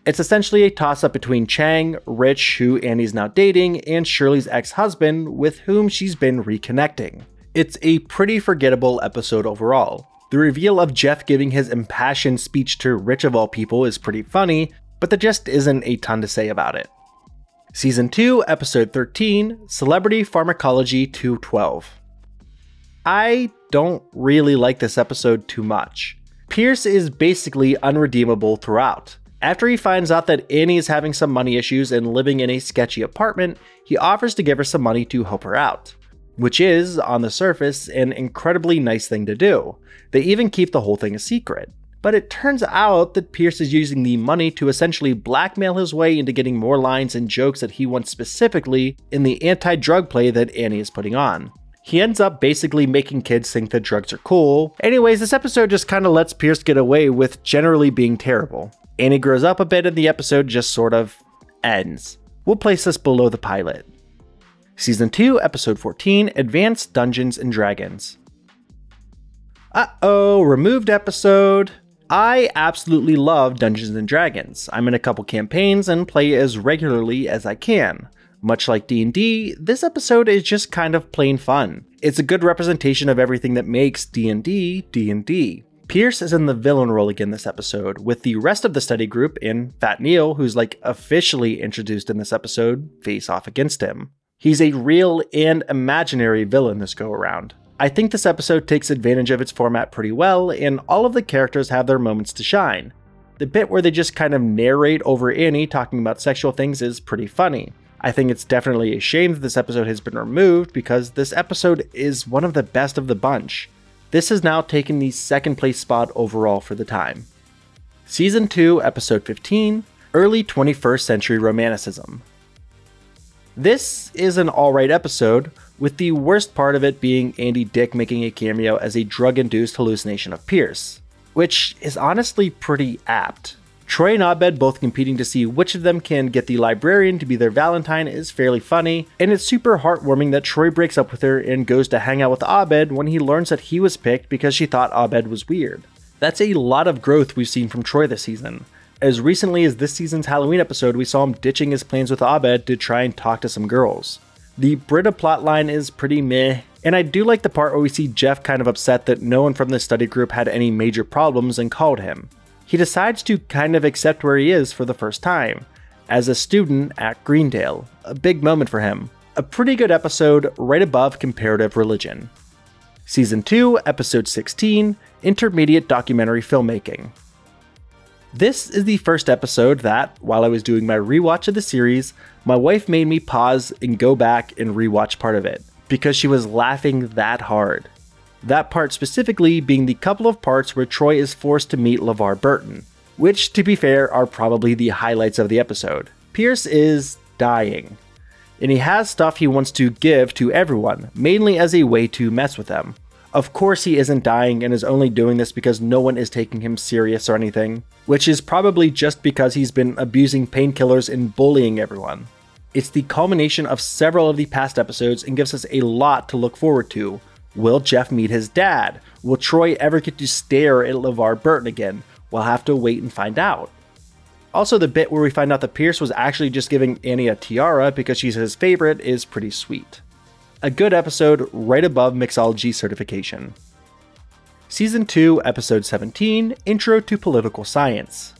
It's essentially a toss-up between Chang, Rich, who Annie's now dating, and Shirley's ex-husband, with whom she's been reconnecting. It's a pretty forgettable episode overall. The reveal of Jeff giving his impassioned speech to Rich of all people is pretty funny, but there just isn't a ton to say about it. Season 2, Episode 13, Celebrity Pharmacology 212. I don't really like this episode too much. Pierce is basically unredeemable throughout. After he finds out that Annie is having some money issues and living in a sketchy apartment, he offers to give her some money to help her out. Which is, on the surface, an incredibly nice thing to do. They even keep the whole thing a secret. But it turns out that Pierce is using the money to essentially blackmail his way into getting more lines and jokes that he wants specifically in the anti-drug play that Annie is putting on. He ends up basically making kids think that drugs are cool. Anyways, this episode just kinda lets Pierce get away with generally being terrible. Annie grows up a bit and the episode just sort of ends. We'll place this below the pilot. Season 2, Episode 14, Advanced Dungeons & Dragons. Uh-oh, removed episode. I absolutely love Dungeons & Dragons. I'm in a couple campaigns and play as regularly as I can. Much like D&D, this episode is just kind of plain fun. It's a good representation of everything that makes D&D, D&D. Pierce is in the villain role again this episode, with the rest of the study group and Fat Neil, who's like officially introduced in this episode, face off against him. He's a real and imaginary villain this go around. I think this episode takes advantage of its format pretty well, and all of the characters have their moments to shine. The bit where they just kind of narrate over Annie talking about sexual things is pretty funny. I think it's definitely a shame that this episode has been removed because this episode is one of the best of the bunch. This has now taken the second place spot overall for the time. Season 2, Episode 15, Early 21st Century Romanticism. This is an alright episode, with the worst part of it being Andy Dick making a cameo as a drug-induced hallucination of Pierce, which is honestly pretty apt. Troy and Abed both competing to see which of them can get the librarian to be their Valentine is fairly funny, and it's super heartwarming that Troy breaks up with her and goes to hang out with Abed when he learns that he was picked because she thought Abed was weird. That's a lot of growth we've seen from Troy this season. As recently as this season's Halloween episode, we saw him ditching his plans with Abed to try and talk to some girls. The Britta plotline is pretty meh, and I do like the part where we see Jeff kind of upset that no one from the study group had any major problems and called him. He decides to kind of accept where he is for the first time, as a student at Greendale. A big moment for him. A pretty good episode right above comparative religion. Season 2, Episode 16, Intermediate Documentary Filmmaking. This is the first episode that, while I was doing my rewatch of the series, my wife made me pause and go back and rewatch part of it, because she was laughing that hard. That part specifically being the couple of parts where Troy is forced to meet LeVar Burton, which, to be fair, are probably the highlights of the episode. Pierce is dying, and he has stuff he wants to give to everyone, mainly as a way to mess with them. Of course he isn't dying and is only doing this because no one is taking him serious or anything, which is probably just because he's been abusing painkillers and bullying everyone. It's the culmination of several of the past episodes and gives us a lot to look forward to. Will Jeff meet his dad? Will Troy ever get to stare at LeVar Burton again? We'll have to wait and find out. Also, the bit where we find out that Pierce was actually just giving Annie a tiara because she's his favorite is pretty sweet. A good episode right above mixology certification. Season 2, Episode 17, Intro to Political Science.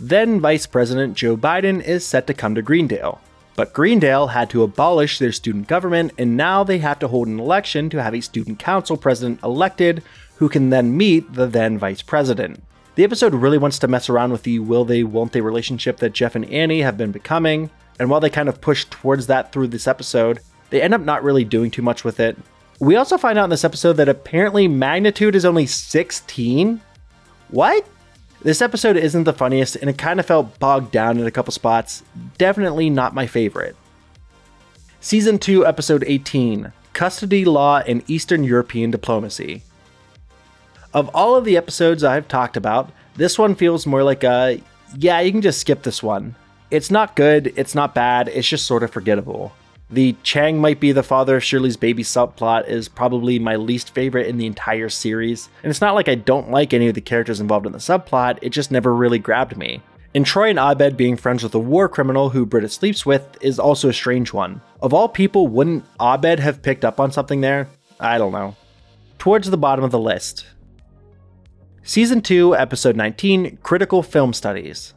Then Vice President Joe Biden is set to come to Greendale, but Greendale had to abolish their student government and now they have to hold an election to have a student council president elected who can then meet the then vice president. The episode really wants to mess around with the will they won't they relationship that Jeff and Annie have been becoming, and while they kind of push towards that through this episode, they end up not really doing too much with it. We also find out in this episode that apparently magnitude is only 16? What? This episode isn't the funniest and it kind of felt bogged down in a couple spots, definitely not my favorite. Season 2, Episode 18, Custody Law and Eastern European Diplomacy. Of all of the episodes I've talked about, this one feels more like a, yeah, you can just skip this one. It's not good, it's not bad, it's just sort of forgettable. The Chang might be the father of Shirley's baby subplot is probably my least favorite in the entire series, and it's not like I don't like any of the characters involved in the subplot, it just never really grabbed me. And Troy and Abed being friends with a war criminal who Britta sleeps with is also a strange one. Of all people, wouldn't Abed have picked up on something there? I don't know. Towards the bottom of the list. Season 2, Episode 19, Critical Film Studies.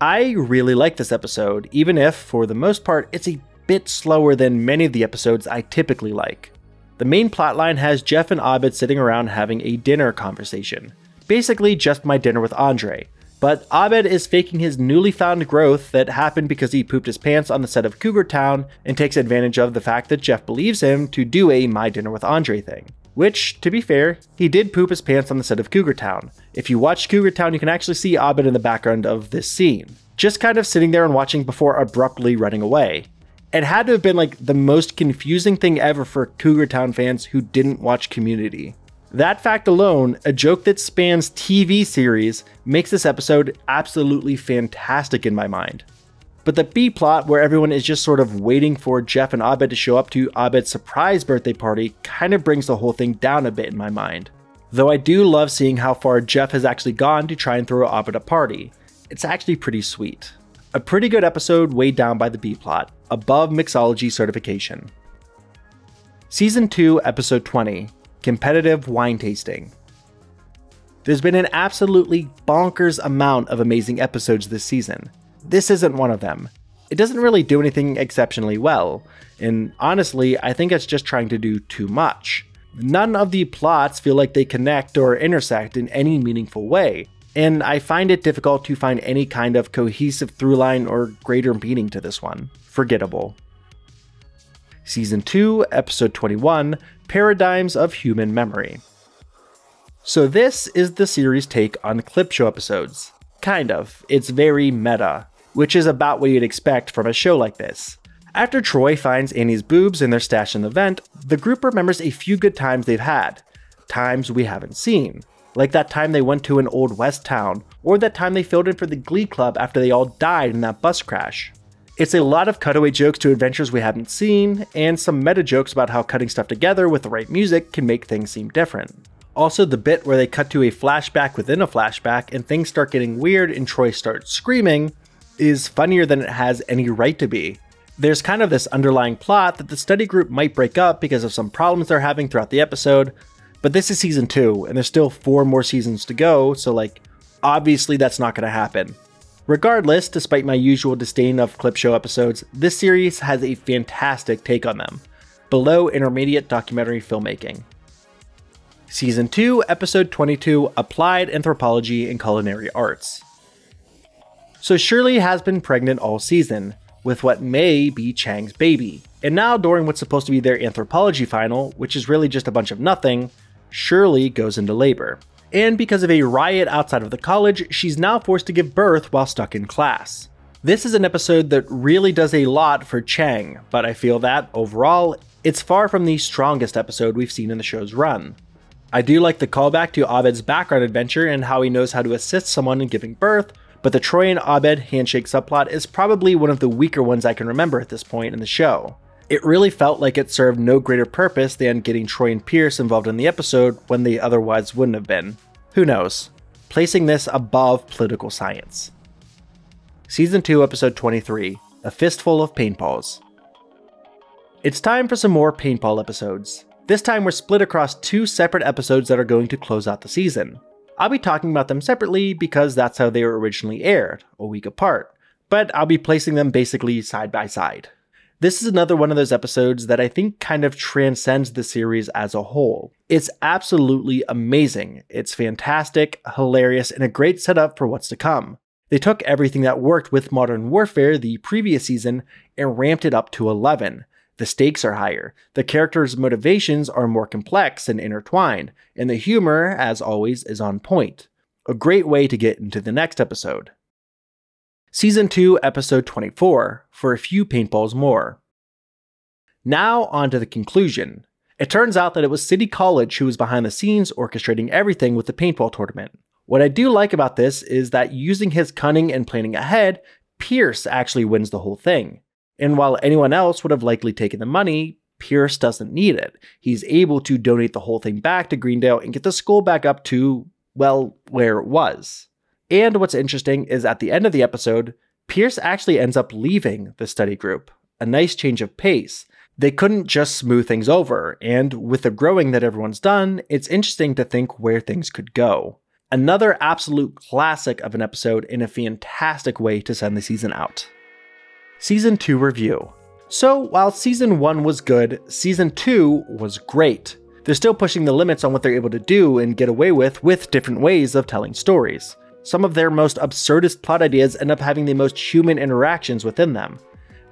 I really like this episode, even if, for the most part, it's a bit slower than many of the episodes I typically like. The main plotline has Jeff and Abed sitting around having a dinner conversation. Basically just my dinner with Andre, but Abed is faking his newly found growth that happened because he pooped his pants on the set of Cougar Town and takes advantage of the fact that Jeff believes him to do a My Dinner with Andre thing. Which, to be fair, he did poop his pants on the set of Cougar Town. If you watch Cougar Town, you can actually see Abed in the background of this scene, just kind of sitting there and watching before abruptly running away. It had to have been like the most confusing thing ever for Cougar Town fans who didn't watch Community. That fact alone, a joke that spans TV series, makes this episode absolutely fantastic in my mind. But the B-plot, where everyone is just sort of waiting for Jeff and Abed to show up to Abed's surprise birthday party, kind of brings the whole thing down a bit in my mind. Though I do love seeing how far Jeff has actually gone to try and throw Abed a party. It's actually pretty sweet. A pretty good episode weighed down by the B-plot, above mixology certification. Season 2, Episode 20, Competitive Wine Tasting. There's been an absolutely bonkers amount of amazing episodes this season. This isn't one of them. It doesn't really do anything exceptionally well, and honestly, I think it's just trying to do too much. None of the plots feel like they connect or intersect in any meaningful way, and I find it difficult to find any kind of cohesive throughline or greater meaning to this one. Forgettable. Season 2, Episode 21, Paradigms of Human Memory. So this is the series' take on clip show episodes. Kind of. It's very meta, which is about what you'd expect from a show like this. After Troy finds Annie's boobs in their stash in the vent, the group remembers a few good times they've had. Times we haven't seen. Like that time they went to an Old West town, or that time they filled in for the Glee Club after they all died in that bus crash. It's a lot of cutaway jokes to adventures we haven't seen, and some meta jokes about how cutting stuff together with the right music can make things seem different. Also, the bit where they cut to a flashback within a flashback and things start getting weird and Troy starts screaming is funnier than it has any right to be. There's kind of this underlying plot that the study group might break up because of some problems they're having throughout the episode, but this is season 2 and there's still 4 more seasons to go, so like, obviously that's not going to happen. Regardless, despite my usual disdain of clip show episodes, this series has a fantastic take on them. Below intermediate documentary filmmaking. Season 2, Episode 22, Applied Anthropology and Culinary Arts. So Shirley has been pregnant all season, with what may be Chang's baby. And now during what's supposed to be their anthropology final, which is really just a bunch of nothing, Shirley goes into labor. And because of a riot outside of the college, she's now forced to give birth while stuck in class. This is an episode that really does a lot for Chang, but I feel that, overall, it's far from the strongest episode we've seen in the show's run. I do like the callback to Abed's background adventure and how he knows how to assist someone in giving birth, but the Troy and Abed handshake subplot is probably one of the weaker ones I can remember at this point in the show. It really felt like it served no greater purpose than getting Troy and Pierce involved in the episode when they otherwise wouldn't have been. Who knows? Placing this above political science. Season 2, Episode 23, A Fistful of Paintballs. It's time for some more paintball episodes. This time we're split across two separate episodes that are going to close out the season. I'll be talking about them separately because that's how they were originally aired, a week apart, but I'll be placing them basically side by side. This is another one of those episodes that I think kind of transcends the series as a whole. It's absolutely amazing. It's fantastic, hilarious, and a great setup for what's to come. They took everything that worked with Modern Warfare the previous season and ramped it up to 11. The stakes are higher, the characters' motivations are more complex and intertwined, and the humor, as always, is on point. A great way to get into the next episode. Season 2, Episode 24, For a Few Paintballs More. Now on to the conclusion. It turns out that it was City College who was behind the scenes orchestrating everything with the paintball tournament. What I do like about this is that using his cunning and planning ahead, Pierce actually wins the whole thing. And while anyone else would have likely taken the money, Pierce doesn't need it. He's able to donate the whole thing back to Greendale and get the school back up to, well, where it was. And what's interesting is at the end of the episode, Pierce actually ends up leaving the study group. A nice change of pace. They couldn't just smooth things over, and with the growing that everyone's done, it's interesting to think where things could go. Another absolute classic of an episode and a fantastic way to send the season out. Season 2 review. So while Season 1 was good, Season 2 was great. They're still pushing the limits on what they're able to do and get away with different ways of telling stories. Some of their most absurdist plot ideas end up having the most human interactions within them.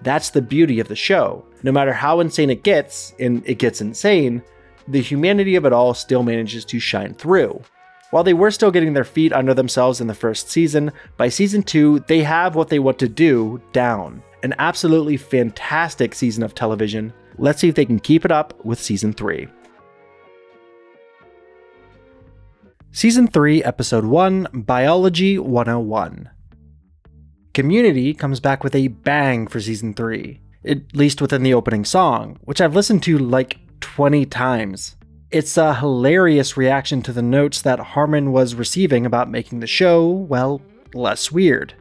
That's the beauty of the show. No matter how insane it gets, and it gets insane, the humanity of it all still manages to shine through. While they were still getting their feet under themselves in the first season, by Season 2, they have what they want to do down. An absolutely fantastic season of television. Let's see if they can keep it up with Season 3. Season 3, Episode 1, Biology 101. Community comes back with a bang for Season 3, at least within the opening song, which I've listened to like 20 times. It's a hilarious reaction to the notes that Harmon was receiving about making the show, well, less weird.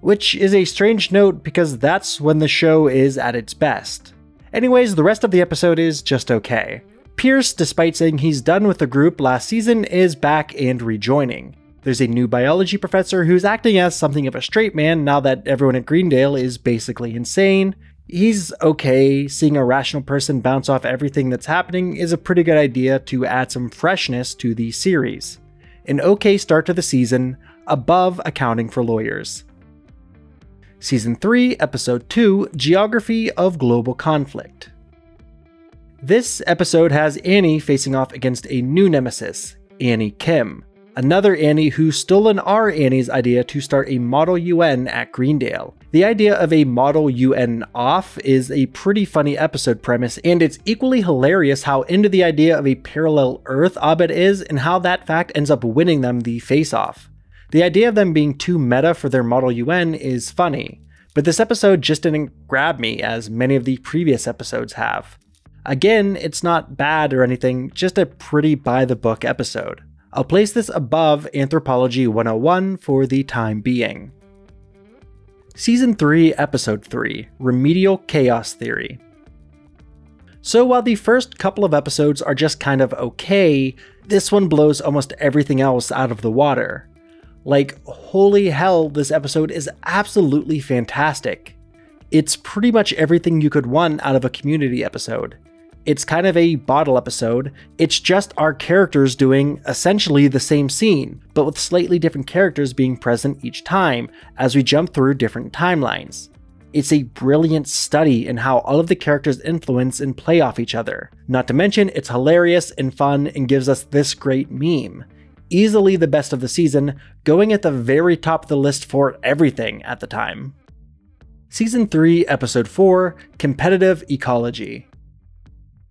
Which is a strange note because that's when the show is at its best. Anyways, the rest of the episode is just okay. Pierce, despite saying he's done with the group last season, is back and rejoining. There's a new biology professor who's acting as something of a straight man now that everyone at Greendale is basically insane. He's okay. Seeing a rational person bounce off everything that's happening is a pretty good idea to add some freshness to the series. An okay start to the season, above accounting for lawyers. Season 3, Episode 2, Geography of Global Conflict. This episode has Annie facing off against a new nemesis, Annie Kim, another Annie who stole an R Annie's idea to start a Model UN at Greendale. The idea of a Model UN off is a pretty funny episode premise, and it's equally hilarious how into the idea of a parallel Earth Abed is and how that fact ends up winning them the face-off. The idea of them being too meta for their Model UN is funny, but this episode just didn't grab me as many of the previous episodes have. Again, it's not bad or anything, just a pretty by-the-book episode. I'll place this above Anthropology 101 for the time being. Season 3, Episode 3, Remedial Chaos Theory. So while the first couple of episodes are just kind of okay, this one blows almost everything else out of the water. Like, holy hell, this episode is absolutely fantastic. It's pretty much everything you could want out of a community episode. It's kind of a bottle episode. It's just our characters doing essentially the same scene, but with slightly different characters being present each time as we jump through different timelines. It's a brilliant study in how all of the characters influence and play off each other. Not to mention, it's hilarious and fun and gives us this great meme. Easily the best of the season, going at the very top of the list for everything at the time. Season 3, Episode 4, Competitive Ecology.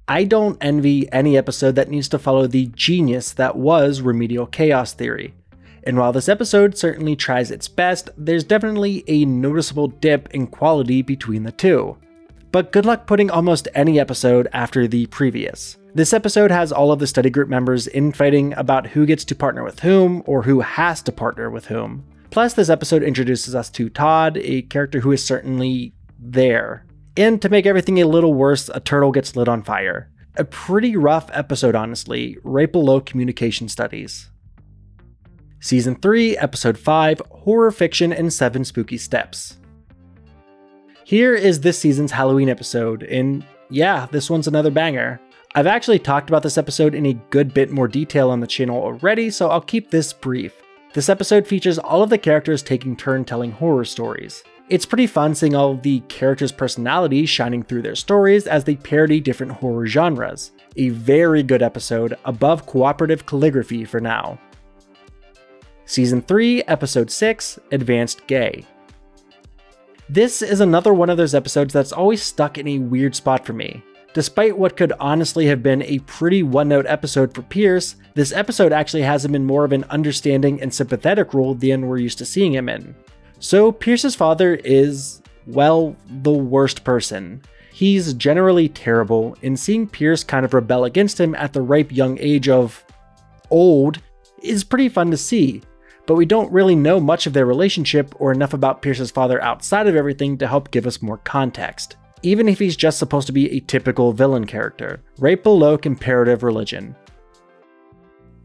I don't envy any episode that needs to follow the genius that was Remedial Chaos Theory. And while this episode certainly tries its best, there's definitely a noticeable dip in quality between the two. but good luck putting almost any episode after the previous. This episode has all of the study group members infighting about who gets to partner with whom, or who has to partner with whom. Plus, this episode introduces us to Todd, a character who is certainly there. And to make everything a little worse, a turtle gets lit on fire. A pretty rough episode, honestly, right below communication studies. Season 3, Episode 5, Horror Fiction and 7 Spooky Steps. Here is this season's Halloween episode, and yeah, this one's another banger. I've actually talked about this episode in a good bit more detail on the channel already, so I'll keep this brief. This episode features all of the characters taking turn telling horror stories. It's pretty fun seeing all of the characters' personalities shining through their stories as they parody different horror genres. A very good episode, above cooperative calligraphy for now. Season 3, Episode 6, Advanced Gay. This is another one of those episodes that's always stuck in a weird spot for me. Despite what could honestly have been a pretty one-note episode for Pierce, this episode actually has him in more of an understanding and sympathetic role than we're used to seeing him in. So Pierce's father is, well, the worst person. He's generally terrible, and seeing Pierce kind of rebel against him at the ripe young age of old is pretty fun to see, but we don't really know much of their relationship or enough about Pierce's father outside of everything to help give us more context, even if he's just supposed to be a typical villain character, right below comparative religion.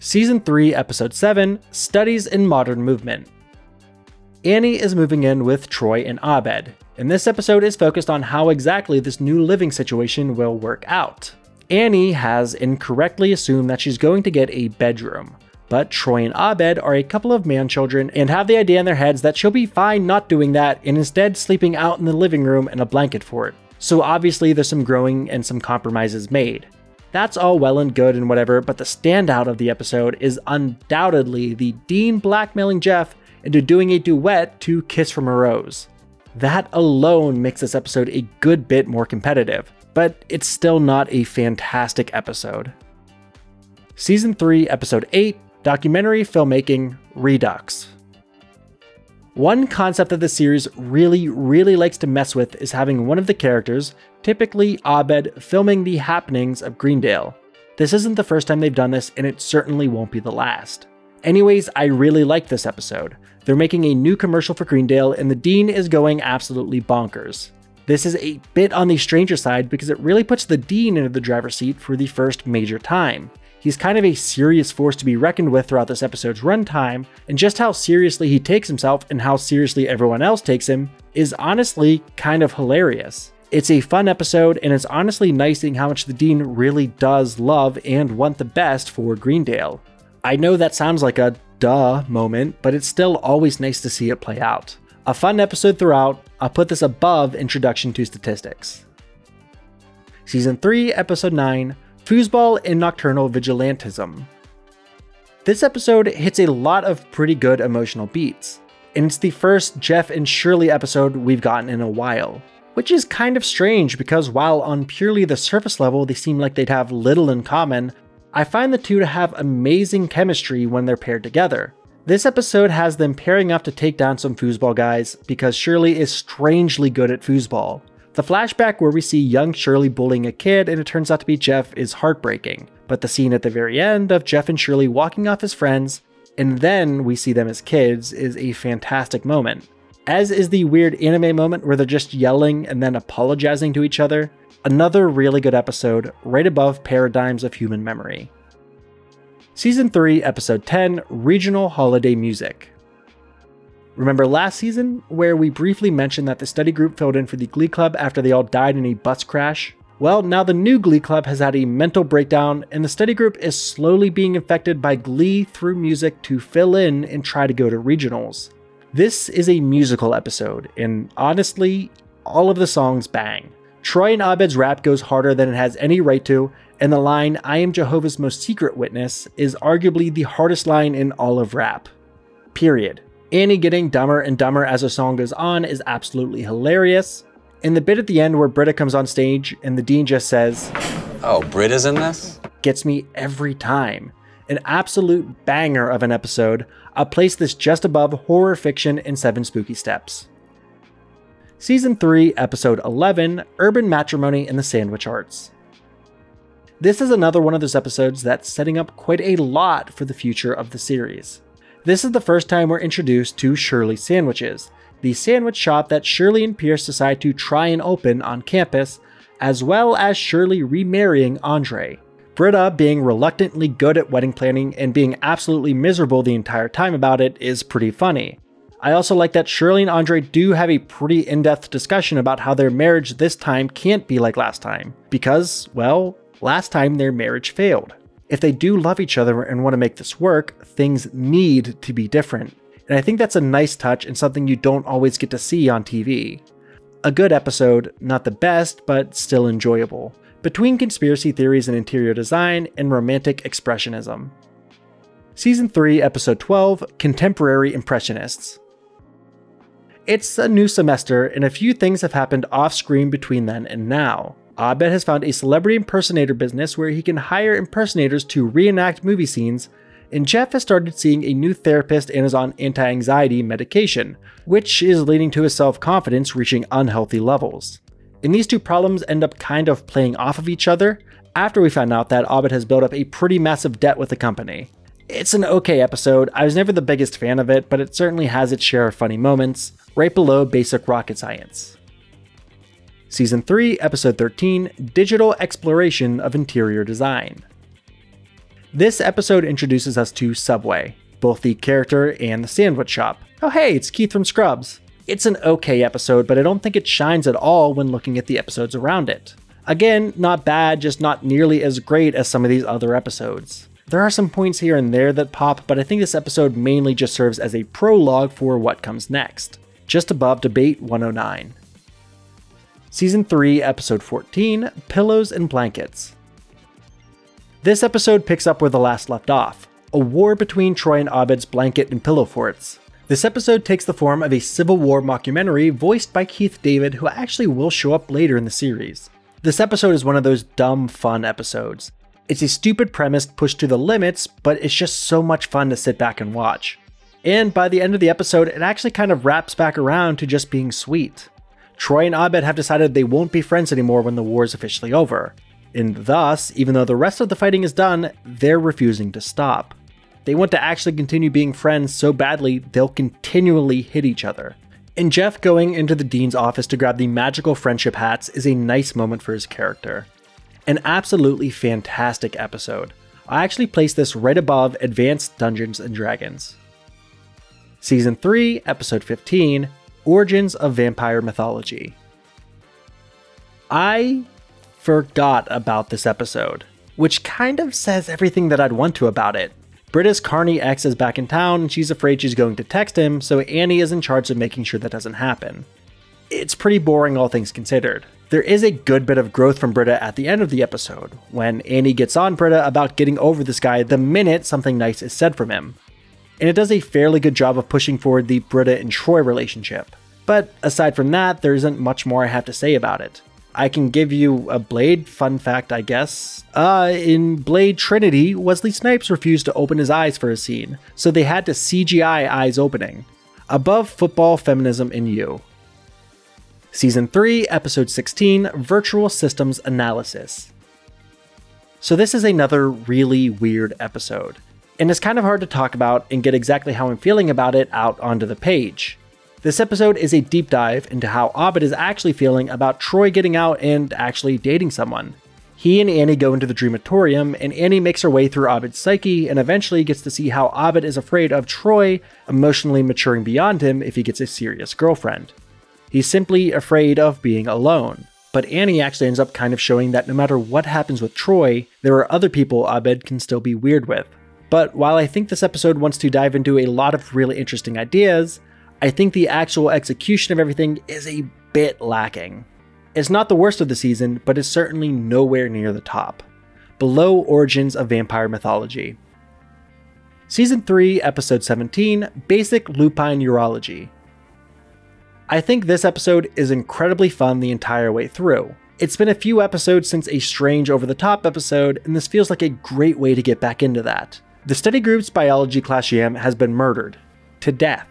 Season 3, Episode 7, Studies in Modern Movement. Annie is moving in with Troy and Abed, and this episode is focused on how exactly this new living situation will work out. Annie has incorrectly assumed that she's going to get a bedroom, but Troy and Abed are a couple of man children and have the idea in their heads that she'll be fine not doing that and instead sleeping out in the living room in a blanket fort. So obviously there's some growing and some compromises made. That's all well and good and whatever, but the standout of the episode is undoubtedly the Dean blackmailing Jeff into doing a duet to Kiss from a Rose. That alone makes this episode a good bit more competitive, but it's still not a fantastic episode. Season 3, Episode 8, Documentary Filmmaking Redux. One concept that the series really likes to mess with is having one of the characters, typically Abed, filming the happenings of Greendale. This isn't the first time they've done this, and it certainly won't be the last. Anyways, I really like this episode. They're making a new commercial for Greendale and the Dean is going absolutely bonkers. This is a bit on the stranger side because it really puts the Dean into the driver's seat for the first major time. He's kind of a serious force to be reckoned with throughout this episode's runtime, and just how seriously he takes himself and how seriously everyone else takes him is honestly kind of hilarious. It's a fun episode and it's honestly nice seeing how much the Dean really does love and want the best for Greendale. I know that sounds like a duh moment, but it's still always nice to see it play out. A fun episode throughout. I'll put this above Introduction to Statistics. Season 3, Episode 9, Foosball and Nocturnal Vigilantism. This episode hits a lot of pretty good emotional beats, and it's the first Jeff and Shirley episode we've gotten in a while, which is kind of strange because while on purely the surface level they seem like they'd have little in common, I find the two to have amazing chemistry when they're paired together. This episode has them pairing up to take down some foosball guys because Shirley is strangely good at foosball. The flashback where we see young Shirley bullying a kid and it turns out to be Jeff is heartbreaking, but the scene at the very end of Jeff and Shirley walking off as friends and then we see them as kids is a fantastic moment. As is the weird anime moment where they're just yelling and then apologizing to each other. Another really good episode, right above Paradigms of Human Memory. Season 3, Episode 10, Regional Holiday Music. Remember last season, where we briefly mentioned that the study group filled in for the Glee Club after they all died in a bus crash? Well, now the new Glee Club has had a mental breakdown, and the study group is slowly being infected by Glee through music to fill in and try to go to regionals. This is a musical episode, and honestly, all of the songs bang. Troy and Abed's rap goes harder than it has any right to, and the line, "I am Jehovah's most secret witness," is arguably the hardest line in all of rap. Period. Annie getting dumber and dumber as the song goes on is absolutely hilarious. And the bit at the end where Britta comes on stage and the Dean just says, "Oh, Britta's in this?" gets me every time. An absolute banger of an episode. I'll place this just above Horror Fiction and 7 Spooky Steps. Season 3, Episode 11, Urban Matrimony in the Sandwich Arts. This is another one of those episodes that's setting up quite a lot for the future of the series. This is the first time we're introduced to Shirley Sandwiches, the sandwich shop that Shirley and Pierce decide to try and open on campus, as well as Shirley remarrying Andre, Britta being reluctantly good at wedding planning and being absolutely miserable the entire time about it is pretty funny. I also like that Shirley and Andre do have a pretty in-depth discussion about how their marriage this time can't be like last time, because, well, last time their marriage failed. If they do love each other and want to make this work, things need to be different. And I think that's a nice touch and something you don't always get to see on TV. A good episode, not the best, but still enjoyable. Between conspiracy theories and interior design and romantic expressionism. Season 3, Episode 12, Contemporary Impressionists. It's a new semester, and a few things have happened off-screen between then and now. Abed has found a celebrity impersonator business where he can hire impersonators to reenact movie scenes, and Jeff has started seeing a new therapist and is on anti-anxiety medication, which is leading to his self-confidence reaching unhealthy levels. And these two problems end up kind of playing off of each other after we found out that Abed has built up a pretty massive debt with the company. It's an okay episode. I was never the biggest fan of it, but it certainly has its share of funny moments. Right below Basic Rocket Science. Season 3, Episode 13, Digital Exploration of Interior Design. This episode introduces us to Subway, both the character and the sandwich shop. Oh hey, it's Keith from Scrubs. It's an okay episode, but I don't think it shines at all when looking at the episodes around it. Again, not bad, just not nearly as great as some of these other episodes. There are some points here and there that pop, but I think this episode mainly just serves as a prologue for what comes next. Just above Debate 109. Season 3, Episode 14, Pillows and Blankets. This episode picks up where the last left off, a war between Troy and Abed's blanket and pillow forts. This episode takes the form of a Civil War mockumentary voiced by Keith David, who actually will show up later in the series. This episode is one of those dumb fun episodes. It's a stupid premise pushed to the limits, but it's just so much fun to sit back and watch. And by the end of the episode, it actually kind of wraps back around to just being sweet. Troy and Abed have decided they won't be friends anymore when the war is officially over. And thus, even though the rest of the fighting is done, they're refusing to stop. They want to actually continue being friends so badly, they'll continually hit each other. And Jeff going into the dean's office to grab the magical friendship hats is a nice moment for his character. An absolutely fantastic episode. I actually placed this right above Advanced Dungeons & Dragons. Season 3, Episode 15, Origins of Vampire Mythology. I forgot about this episode, which kind of says everything that I'd want to about it. Britta's carny ex is back in town and she's afraid she's going to text him, so Annie is in charge of making sure that doesn't happen. It's pretty boring all things considered. There is a good bit of growth from Britta at the end of the episode, when Annie gets on Britta about getting over this guy the minute something nice is said from him. And it does a fairly good job of pushing forward the Britta and Troy relationship. But aside from that, there isn't much more I have to say about it. I can give you a Blade fun fact, I guess. In Blade Trinity, Wesley Snipes refused to open his eyes for a scene, so they had to CGI eyes opening. Above Football, Feminism, and You. Season 3, Episode 16, Virtual Systems Analysis. So this is another really weird episode. And it's kind of hard to talk about and get exactly how I'm feeling about it out onto the page. This episode is a deep dive into how Abed is actually feeling about Troy getting out and actually dating someone. He and Annie go into the Dreamatorium, and Annie makes her way through Abed's psyche and eventually gets to see how Abed is afraid of Troy emotionally maturing beyond him if he gets a serious girlfriend. He's simply afraid of being alone. But Annie actually ends up kind of showing that no matter what happens with Troy, there are other people Abed can still be weird with. But while I think this episode wants to dive into a lot of really interesting ideas, I think the actual execution of everything is a bit lacking. It's not the worst of the season, but it's certainly nowhere near the top. Below Origins of Vampire Mythology. Season 3, Episode 17, Basic Lupine Urology. I think this episode is incredibly fun the entire way through. It's been a few episodes since a strange over-the-top episode, and this feels like a great way to get back into that. The study group's biology class GM has been murdered. To death.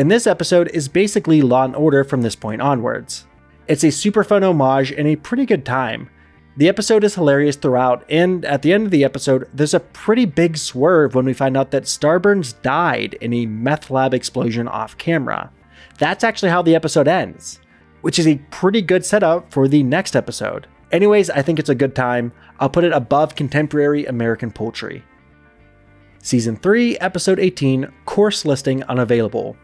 and this episode is basically Law & Order from this point onwards. It's a super fun homage and a pretty good time. The episode is hilarious throughout, and at the end of the episode, there's a pretty big swerve when we find out that Starburns died in a meth lab explosion off camera. That's actually how the episode ends, which is a pretty good setup for the next episode. Anyways, I think it's a good time. I'll put it above contemporary American poultry. Season 3, Episode 18, Course Listing Unavailable.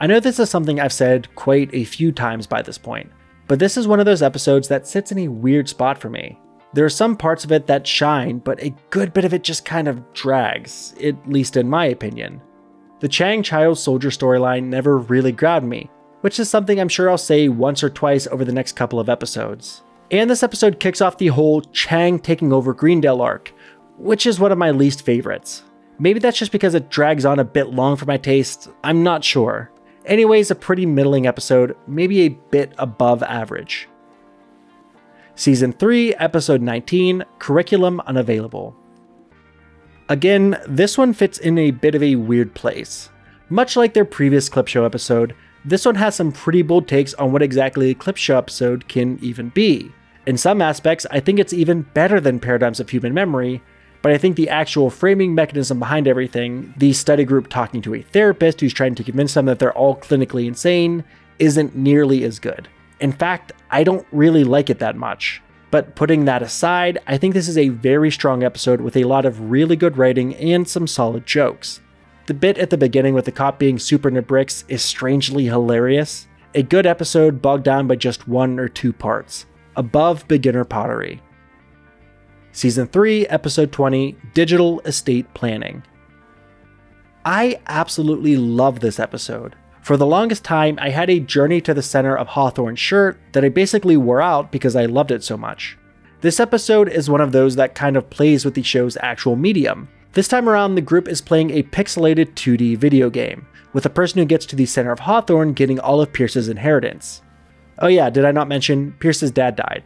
I know this is something I've said quite a few times by this point, but this is one of those episodes that sits in a weird spot for me. There are some parts of it that shine, but a good bit of it just kind of drags, at least in my opinion. The Chang Child Soldier storyline never really grabbed me, which is something I'm sure I'll say once or twice over the next couple of episodes. And this episode kicks off the whole Chang taking over Greendale arc, which is one of my least favorites. Maybe that's just because it drags on a bit long for my taste, I'm not sure. Anyways, a pretty middling episode, maybe a bit above average. Season 3, Episode 19, Curriculum Unavailable. Again, this one fits in a bit of a weird place. Much like their previous clip show episode, this one has some pretty bold takes on what exactly a clip show episode can even be. In some aspects, I think it's even better than Paradigms of Human Memory, but I think the actual framing mechanism behind everything, the study group talking to a therapist who's trying to convince them that they're all clinically insane, isn't nearly as good. In fact, I don't really like it that much. But putting that aside, I think this is a very strong episode with a lot of really good writing and some solid jokes. The bit at the beginning with the cop being super into bricks is strangely hilarious. A good episode bogged down by just one or two parts. Above beginner pottery. Season 3, Episode 20, Digital Estate Planning. I absolutely love this episode. For the longest time, I had a Journey to the Center of Hawthorne shirt that I basically wore out because I loved it so much. This episode is one of those that kind of plays with the show's actual medium. This time around, the group is playing a pixelated 2D video game, with the person who gets to the center of Hawthorne getting all of Pierce's inheritance. Oh yeah, did I not mention Pierce's dad died?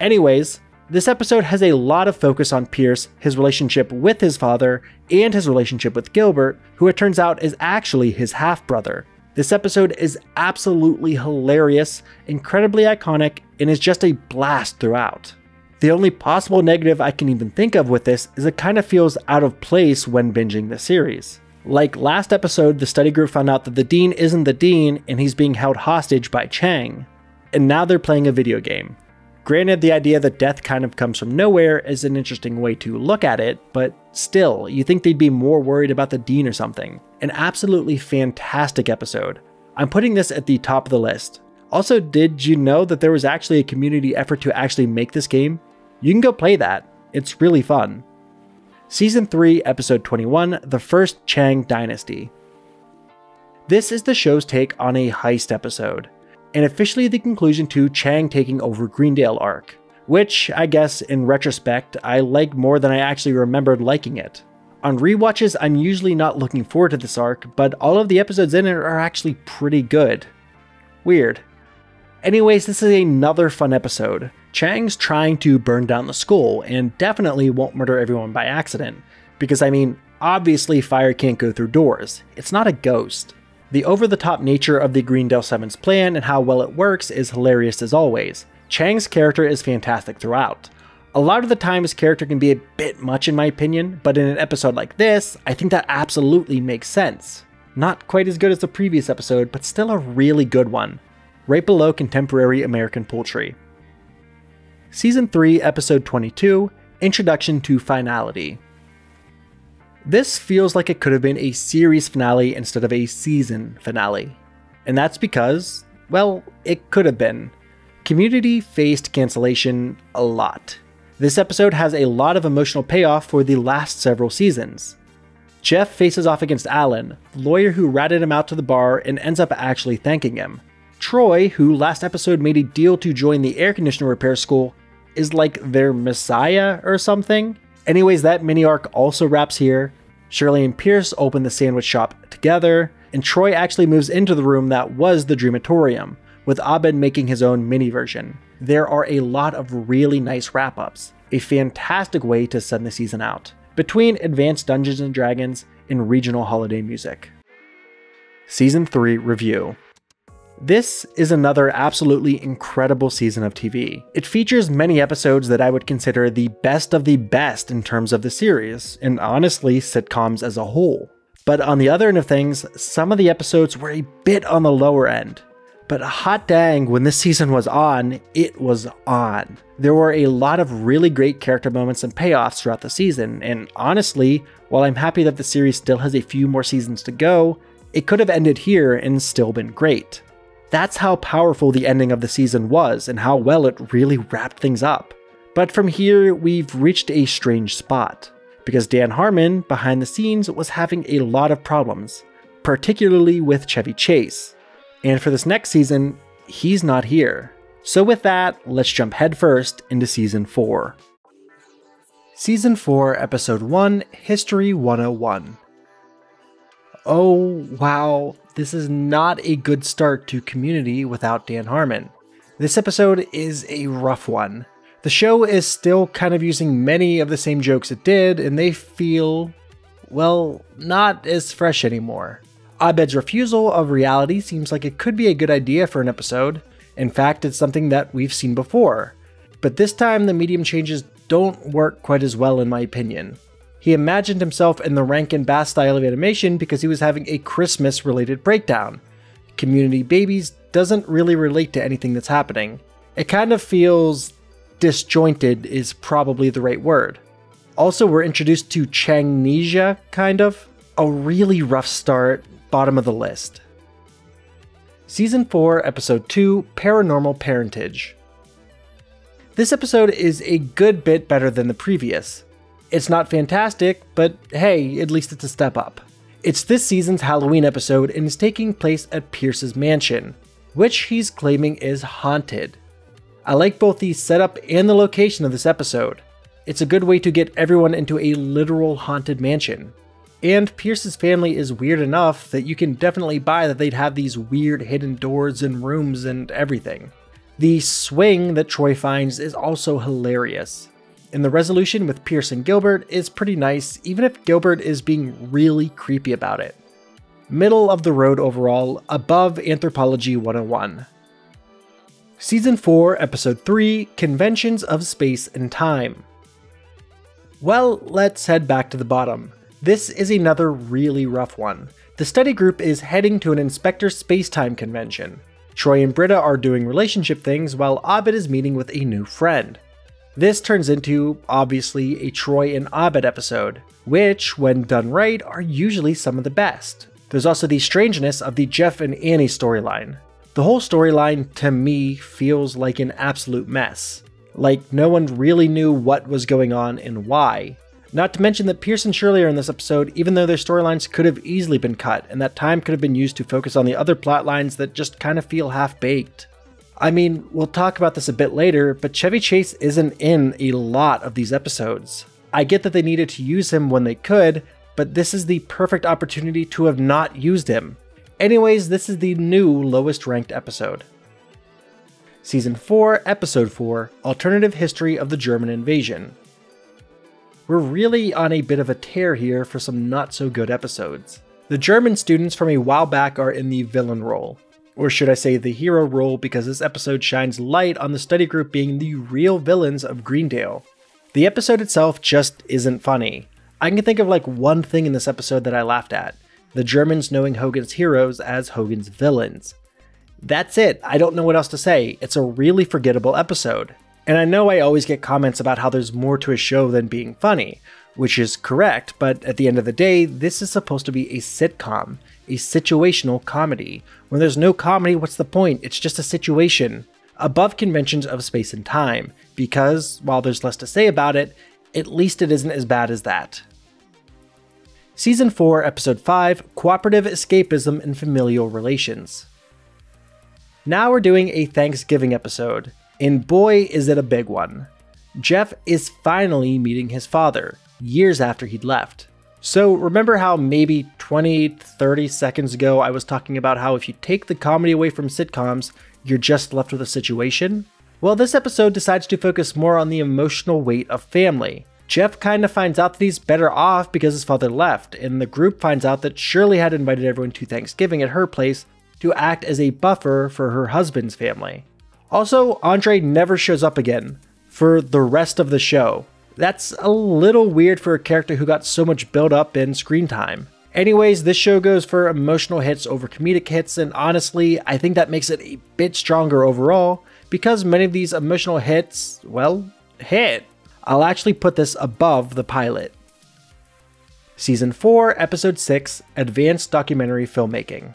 Anyways, this episode has a lot of focus on Pierce, his relationship with his father, and his relationship with Gilbert, who it turns out is actually his half-brother. This episode is absolutely hilarious, incredibly iconic, and is just a blast throughout. The only possible negative I can even think of with this is it kind of feels out of place when binging the series. Like last episode, the study group found out that the dean isn't the dean and he's being held hostage by Chang, and now they're playing a video game. Granted, the idea that death kind of comes from nowhere is an interesting way to look at it, but still, you'd think they'd be more worried about the dean or something. An absolutely fantastic episode. I'm putting this at the top of the list. Also, did you know that there was actually a community effort to actually make this game? You can go play that. It's really fun. Season 3, Episode 21, The First Chang Dynasty. This is the show's take on a heist episode, and officially the conclusion to Chang taking over Greendale arc, which I guess in retrospect I like more than I actually remembered liking it. On rewatches I'm usually not looking forward to this arc, but all of the episodes in it are actually pretty good. Weird. Anyways, this is another fun episode. Chang's trying to burn down the school and definitely won't murder everyone by accident, because I mean, obviously fire can't go through doors, it's not a ghost. The over-the-top nature of the Greendale 7's plan and how well it works is hilarious as always. Chang's character is fantastic throughout. A lot of the time his character can be a bit much in my opinion, but in an episode like this, I think that absolutely makes sense. Not quite as good as the previous episode, but still a really good one. Right below Contemporary American Poultry. Season 3, Episode 22, Introduction to Finality. This feels like it could have been a series finale instead of a season finale. And that's because, well, it could have been. Community faced cancellation a lot. This episode has a lot of emotional payoff for the last several seasons. Jeff faces off against Alan, the lawyer who ratted him out to the bar and ends up actually thanking him. Troy, who last episode made a deal to join the air conditioner repair school, is like their messiah or something. Anyways, that mini arc also wraps here. Shirley and Pierce open the sandwich shop together, and Troy actually moves into the room that was the Dreamatorium, with Abed making his own mini version. There are a lot of really nice wrap-ups, a fantastic way to send the season out, between advanced Dungeons & Dragons and regional holiday music. Season 3 Review. This is another absolutely incredible season of TV. It features many episodes that I would consider the best of the best in terms of the series, and honestly, sitcoms as a whole. But on the other end of things, some of the episodes were a bit on the lower end. But hot dang, when this season was on, it was on. There were a lot of really great character moments and payoffs throughout the season, and honestly, while I'm happy that the series still has a few more seasons to go, it could have ended here and still been great. That's how powerful the ending of the season was and how well it really wrapped things up. But from here, we've reached a strange spot, because Dan Harmon, behind the scenes, was having a lot of problems, particularly with Chevy Chase. And for this next season, he's not here. So with that, let's jump headfirst into Season 4. Season 4, Episode 1, History 101. Oh, wow. This is not a good start to Community without Dan Harmon. This episode is a rough one. The show is still kind of using many of the same jokes it did, and they feel, well, not as fresh anymore. Abed's refusal of reality seems like it could be a good idea for an episode. In fact, it's something that we've seen before. But this time, the medium changes don't work quite as well in my opinion. He imagined himself in the Rankin-Bass style of animation because he was having a Christmas-related breakdown. Community Babies doesn't really relate to anything that's happening. It kind of feels disjointed is probably the right word. Also, we're introduced to Changnesia, kind of. A really rough start, bottom of the list. Season 4, Episode 2, Paranormal Parentage. This episode is a good bit better than the previous. It's not fantastic, but hey, at least it's a step up. It's this season's Halloween episode and is taking place at Pierce's mansion, which he's claiming is haunted. I like both the setup and the location of this episode. It's a good way to get everyone into a literal haunted mansion. And Pierce's family is weird enough that you can definitely buy that they'd have these weird hidden doors and rooms and everything. The swing that Troy finds is also hilarious. And the resolution with Pierce and Gilbert is pretty nice, even if Gilbert is being really creepy about it. Middle of the road overall, above Anthropology 101. Season 4, Episode 3, Conventions of Space and Time. Well, let's head back to the bottom. This is another really rough one. The study group is heading to an Inspector Space-Time convention. Troy and Britta are doing relationship things while Abed is meeting with a new friend. This turns into, obviously, a Troy and Abed episode, which, when done right, are usually some of the best. There's also the strangeness of the Jeff and Annie storyline. The whole storyline, to me, feels like an absolute mess. Like, no one really knew what was going on and why. Not to mention that Pierce and Shirley are in this episode, even though their storylines could have easily been cut, and that time could have been used to focus on the other plotlines that just kind of feel half-baked. I mean, we'll talk about this a bit later, but Chevy Chase isn't in a lot of these episodes. I get that they needed to use him when they could, but this is the perfect opportunity to have not used him. Anyways, this is the new lowest ranked episode. Season 4, Episode 4, Alternative History of the German Invasion. We're really on a bit of a tear here for some not so good episodes. The German students from a while back are in the villain role. Or should I say the hero role, because this episode shines light on the study group being the real villains of Greendale. The episode itself just isn't funny. I can think of like one thing in this episode that I laughed at. The Germans knowing Hogan's heroes as Hogan's villains. That's it. I don't know what else to say. It's a really forgettable episode. And I know I always get comments about how there's more to a show than being funny, which is correct, but at the end of the day, this is supposed to be a sitcom, a situational comedy. When there's no comedy, what's the point? It's just a situation. Above Conventions of Space and Time, because, while there's less to say about it, at least it isn't as bad as that. Season 4, Episode 5, Cooperative Escapism and Familial Relations. Now we're doing a Thanksgiving episode, and boy is it a big one. Jeff is finally meeting his father, years after he'd left. So remember how maybe 20-30 seconds ago I was talking about how if you take the comedy away from sitcoms, you're just left with a situation? Well, this episode decides to focus more on the emotional weight of family. Jeff kind of finds out that he's better off because his father left, and the group finds out that Shirley had invited everyone to Thanksgiving at her place to act as a buffer for her husband's family. Also, Andre never shows up again for the rest of the show. That's a little weird for a character who got so much build up in screen time. Anyways, this show goes for emotional hits over comedic hits, and honestly, I think that makes it a bit stronger overall, because many of these emotional hits, well, hit. I'll actually put this above the pilot. Season 4, Episode 6, Advanced Documentary Filmmaking.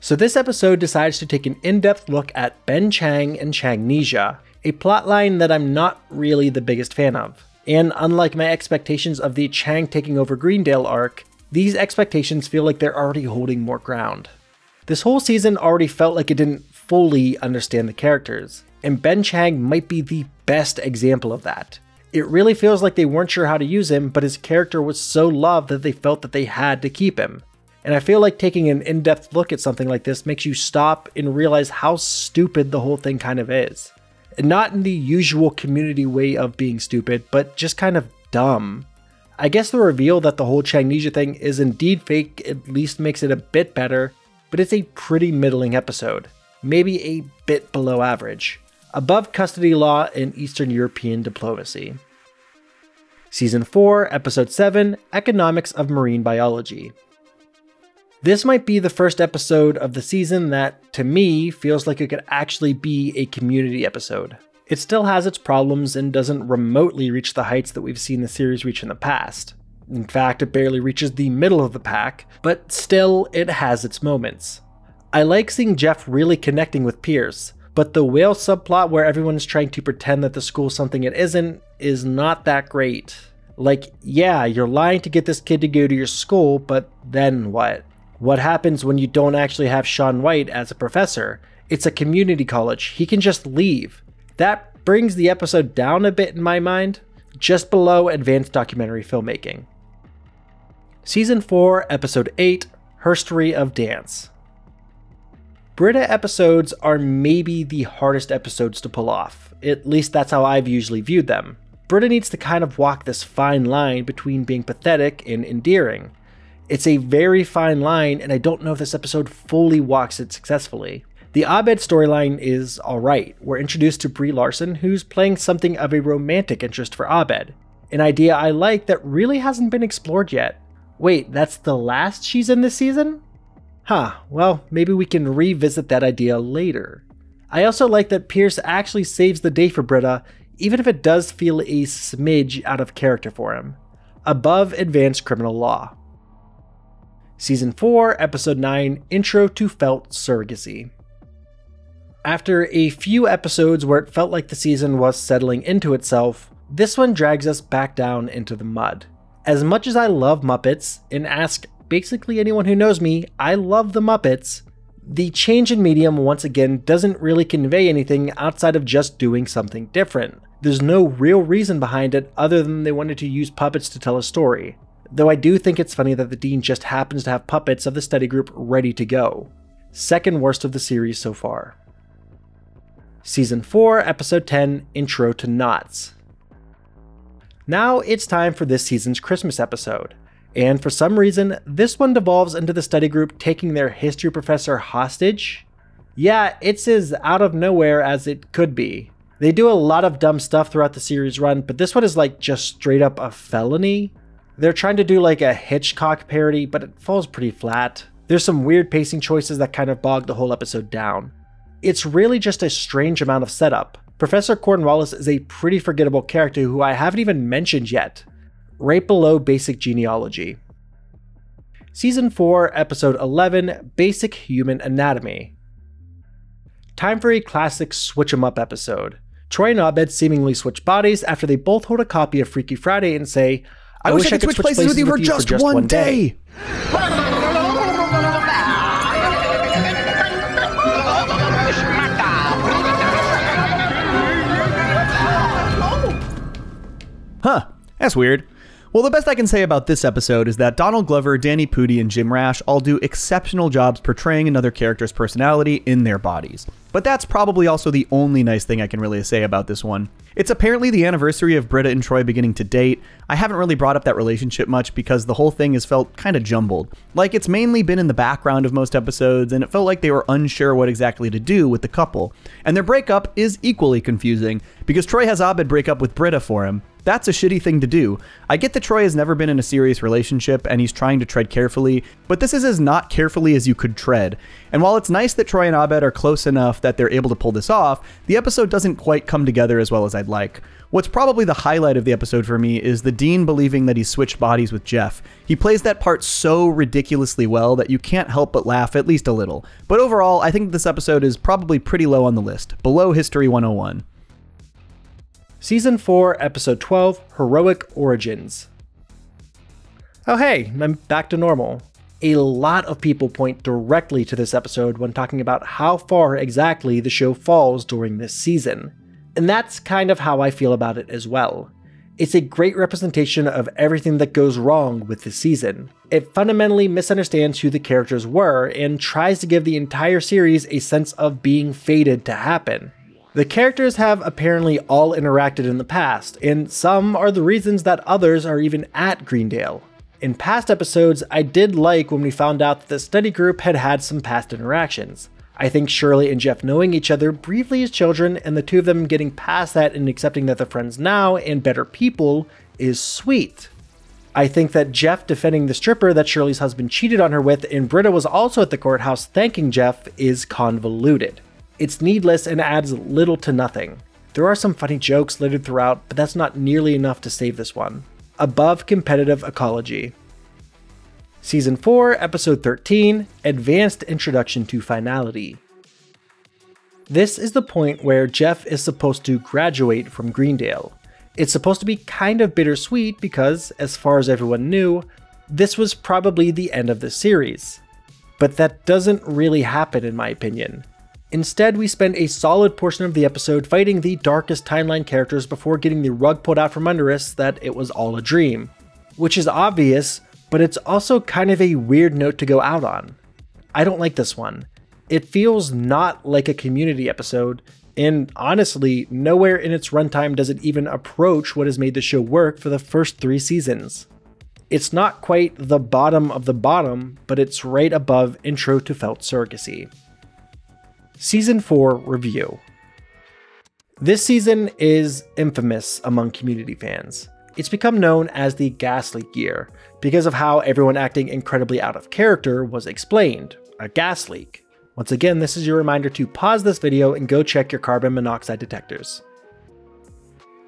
So this episode decides to take an in-depth look at Ben Chang and Changnesia, a plotline that I'm not really the biggest fan of. And unlike my expectations of the Chang taking over Greendale arc, these expectations feel like they're already holding more ground. This whole season already felt like it didn't fully understand the characters, and Ben Chang might be the best example of that. It really feels like they weren't sure how to use him, but his character was so loved that they felt that they had to keep him. And I feel like taking an in-depth look at something like this makes you stop and realize how stupid the whole thing kind of is. And not in the usual community way of being stupid, but just kind of dumb. I guess the reveal that the whole Changnesia thing is indeed fake at least makes it a bit better, but it's a pretty middling episode. Maybe a bit below average. Above custody law and Eastern European diplomacy. Season 4, Episode 7, Economics of Marine Biology. This might be the first episode of the season that, to me, feels like it could actually be a community episode. It still has its problems and doesn't remotely reach the heights that we've seen the series reach in the past. In fact, it barely reaches the middle of the pack, but still, it has its moments. I like seeing Jeff really connecting with Pierce, but the whale subplot where everyone's trying to pretend that the school's something it isn't is not that great. Like, yeah, you're lying to get this kid to go to your school, but then what? What happens when you don't actually have Shaun White as a professor? It's a community college. He can just leave. That brings the episode down a bit in my mind, just below Advanced Documentary Filmmaking. Season 4, Episode 8, Herstory of Dance. Brita episodes are maybe the hardest episodes to pull off, at least that's how I've usually viewed them. Brita needs to kind of walk this fine line between being pathetic and endearing. It's a very fine line, and I don't know if this episode fully walks it successfully. The Abed storyline is alright. We're introduced to Brie Larson, who's playing something of a romantic interest for Abed, an idea I like that really hasn't been explored yet. Wait, that's the last she's in this season? Huh, well, maybe we can revisit that idea later. I also like that Pierce actually saves the day for Brita, even if it does feel a smidge out of character for him. Above Advanced Criminal Law. Season 4, Episode 9, Intro to Felt Surrogacy. After a few episodes where it felt like the season was settling into itself, this one drags us back down into the mud. As much as I love Muppets, and ask basically anyone who knows me, I love the Muppets. The change in medium once again doesn't really convey anything outside of just doing something different. There's no real reason behind it other than they wanted to use puppets to tell a story. Though I do think it's funny that the dean just happens to have puppets of the study group ready to go. Second worst of the series so far. Season 4, Episode 10, Intro to Knots. Now it's time for this season's Christmas episode. And for some reason, this one devolves into the study group taking their history professor hostage. Yeah, it's as out of nowhere as it could be. They do a lot of dumb stuff throughout the series run, but this one is like just straight up a felony. They're trying to do like a Hitchcock parody, but it falls pretty flat. There's some weird pacing choices that kind of bog the whole episode down. It's really just a strange amount of setup. Professor Cornwallis is a pretty forgettable character who I haven't even mentioned yet. Right below Basic Genealogy. Season 4, Episode 11, Basic Human Anatomy. Time for a classic switch 'em up episode. Troy and Abed seemingly switch bodies after they both hold a copy of Freaky Friday and say, I wish I could switch places with you for just one day. Huh, that's weird. Well, the best I can say about this episode is that Donald Glover, Danny Pudi, and Jim Rash all do exceptional jobs portraying another character's personality in their bodies. But that's probably also the only nice thing I can really say about this one. It's apparently the anniversary of Britta and Troy beginning to date. I haven't really brought up that relationship much because the whole thing has felt kind of jumbled. Like, it's mainly been in the background of most episodes, and it felt like they were unsure what exactly to do with the couple. And their breakup is equally confusing, because Troy has Abed break up with Britta for him. That's a shitty thing to do. I get that Troy has never been in a serious relationship and he's trying to tread carefully, but this is as not carefully as you could tread. And while it's nice that Troy and Abed are close enough that they're able to pull this off, the episode doesn't quite come together as well as I'd like. What's probably the highlight of the episode for me is the Dean believing that he switched bodies with Jeff. He plays that part so ridiculously well that you can't help but laugh at least a little. But overall, I think this episode is probably pretty low on the list, below History 101. Season 4, Episode 12, Heroic Origins. Oh hey, I'm back to normal. A lot of people point directly to this episode when talking about how far exactly the show falls during this season. And that's kind of how I feel about it as well. It's a great representation of everything that goes wrong with this season. It fundamentally misunderstands who the characters were and tries to give the entire series a sense of being fated to happen. The characters have apparently all interacted in the past, and some are the reasons that others are even at Greendale. In past episodes, I did like when we found out that the study group had had some past interactions. I think Shirley and Jeff knowing each other briefly as children, and the two of them getting past that and accepting that they're friends now and better people, is sweet. I think that Jeff defending the stripper that Shirley's husband cheated on her with and Britta was also at the courthouse thanking Jeff is convoluted. It's needless and adds little to nothing. There are some funny jokes littered throughout, but that's not nearly enough to save this one. Above competitive ecology. Season 4, Episode 13, Advanced Introduction to Finality. This is the point where Jeff is supposed to graduate from Greendale. It's supposed to be kind of bittersweet because, as far as everyone knew, this was probably the end of the series. But that doesn't really happen in my opinion. Instead, we spend a solid portion of the episode fighting the darkest timeline characters before getting the rug pulled out from under us that it was all a dream. Which is obvious, but it's also kind of a weird note to go out on. I don't like this one. It feels not like a Community episode, and honestly, nowhere in its runtime does it even approach what has made the show work for the first 3 seasons. It's not quite the bottom of the bottom, but it's right above Intro to Felt Surrogacy. Season 4 Review. This season is infamous among Community fans. It's become known as the Gaslight year because of how everyone acting incredibly out of character was explained, a gas leak. Once again, this is your reminder to pause this video and go check your carbon monoxide detectors.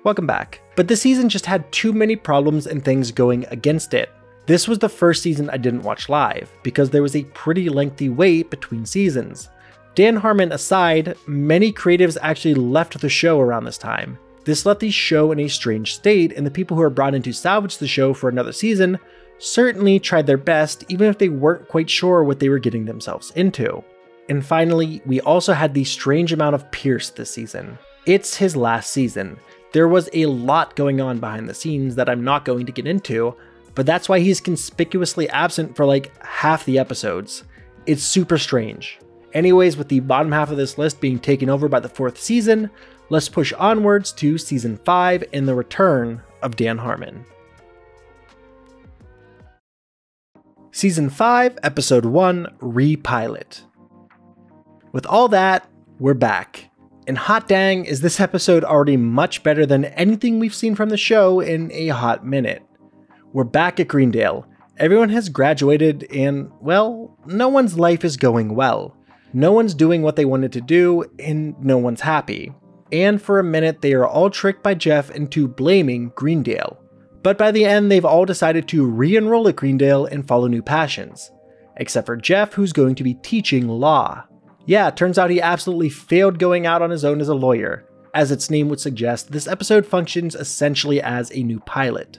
Welcome back. But this season just had too many problems and things going against it. This was the first season I didn't watch live because there was a pretty lengthy wait between seasons. Dan Harmon aside, many creatives actually left the show around this time. This left the show in a strange state, and the people who are brought in to salvage the show for another season certainly tried their best, even if they weren't quite sure what they were getting themselves into. And finally, we also had the strange amount of Pierce this season. It's his last season. There was a lot going on behind the scenes that I'm not going to get into, but that's why he's conspicuously absent for like half the episodes. It's super strange. Anyways, with the bottom half of this list being taken over by the 4th season, let's push onwards to Season 5 and the return of Dan Harmon. Season 5, Episode 1, Repilot. With all that, we're back. And hot dang, is this episode already much better than anything we've seen from the show in a hot minute. We're back at Greendale. Everyone has graduated and, well, no one's life is going well. No one's doing what they wanted to do, and no one's happy. And for a minute, they are all tricked by Jeff into blaming Greendale. But by the end, they've all decided to re-enroll at Greendale and follow new passions. Except for Jeff, who's going to be teaching law. Yeah, turns out he absolutely failed going out on his own as a lawyer. As its name would suggest, this episode functions essentially as a new pilot,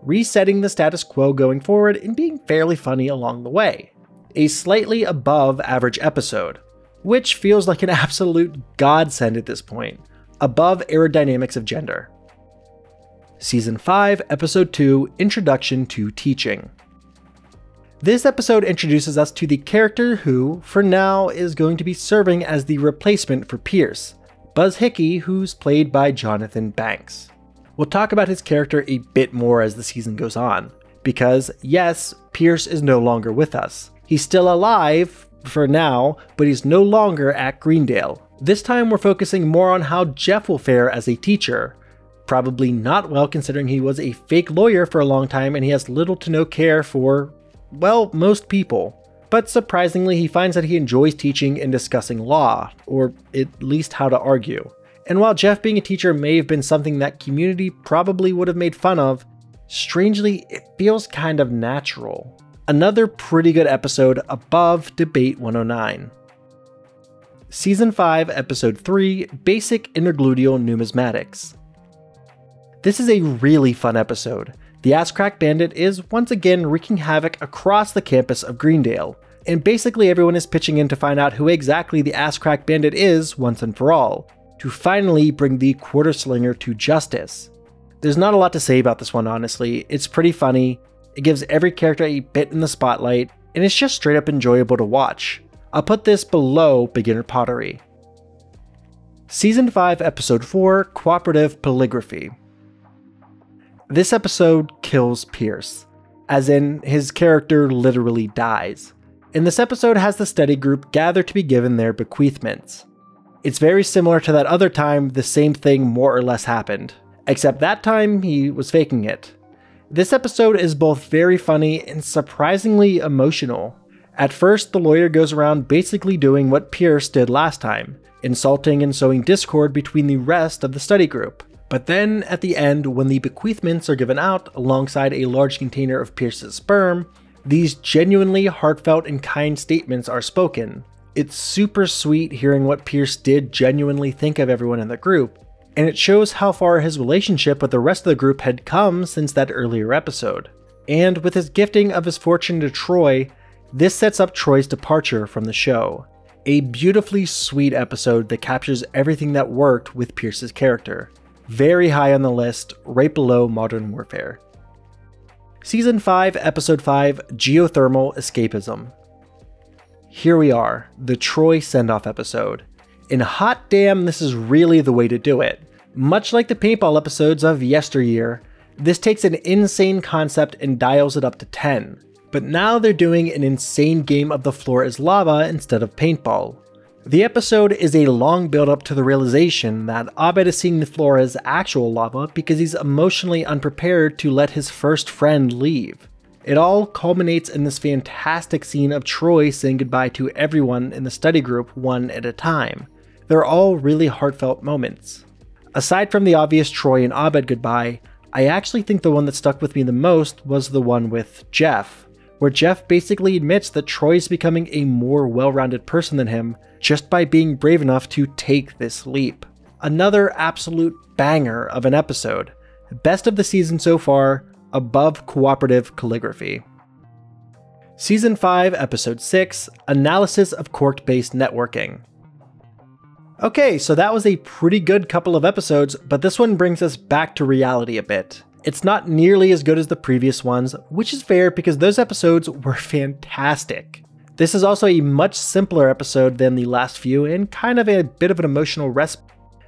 resetting the status quo going forward and being fairly funny along the way. A slightly above average episode, which feels like an absolute godsend at this point, above aerodynamics of gender. Season 5, Episode 2, Introduction to Teaching. This episode introduces us to the character who, for now, is going to be serving as the replacement for Pierce, Buzz Hickey, who's played by Jonathan Banks. We'll talk about his character a bit more as the season goes on, because yes, Pierce is no longer with us. He's still alive, for now, but he's no longer at Greendale. This time we're focusing more on how Jeff will fare as a teacher. Probably not well considering he was a fake lawyer for a long time and he has little to no care for, well, most people. But surprisingly, he finds that he enjoys teaching and discussing law, or at least how to argue. And while Jeff being a teacher may have been something that community probably would have made fun of, strangely, it feels kind of natural. Another pretty good episode above Debate 109. Season 5, Episode 3, Basic Intergluteal Numismatics. This is a really fun episode. The Ass Crack Bandit is once again wreaking havoc across the campus of Greendale, and basically everyone is pitching in to find out who exactly the Ass Crack Bandit is once and for all, to finally bring the Quarter Slinger to justice. There's not a lot to say about this one, honestly. It's pretty funny, it gives every character a bit in the spotlight, and it's just straight up enjoyable to watch. I'll put this below Beginner Pottery. Season 5, Episode 4, Cooperative Polygraphy. This episode kills Pierce, as in his character literally dies, and this episode has the study group gather to be given their bequeathments. It's very similar to that other time the same thing more or less happened, except that time he was faking it. This episode is both very funny and surprisingly emotional. At first, the lawyer goes around basically doing what Pierce did last time, insulting and sowing discord between the rest of the study group. But then, at the end, when the bequeathments are given out alongside a large container of Pierce's sperm, these genuinely heartfelt and kind statements are spoken. It's super sweet hearing what Pierce did genuinely think of everyone in the group, and it shows how far his relationship with the rest of the group had come since that earlier episode. And with his gifting of his fortune to Troy, this sets up Troy's departure from the show. A beautifully sweet episode that captures everything that worked with Pierce's character. Very high on the list, right below Modern Warfare. Season 5, Episode 5, Geothermal Escapism. Here we are, the Troy send-off episode. And hot damn, this is really the way to do it. Much like the paintball episodes of yesteryear, this takes an insane concept and dials it up to 10. But now they're doing an insane game of the floor is lava instead of paintball. The episode is a long build-up to the realization that Abed is seeing the floor as actual lava because he's emotionally unprepared to let his first friend leave. It all culminates in this fantastic scene of Troy saying goodbye to everyone in the study group one at a time. They're all really heartfelt moments. Aside from the obvious Troy and Abed goodbye, I actually think the one that stuck with me the most was the one with Jeff, where Jeff basically admits that Troy's becoming a more well-rounded person than him, just by being brave enough to take this leap. Another absolute banger of an episode. Best of the season so far, above Cooperative Calligraphy. Season 5, Episode 6, Analysis of Cork-Based Networking. Okay, so that was a pretty good couple of episodes, but this one brings us back to reality a bit. It's not nearly as good as the previous ones, which is fair because those episodes were fantastic. This is also a much simpler episode than the last few and kind of a bit of an emotional respite.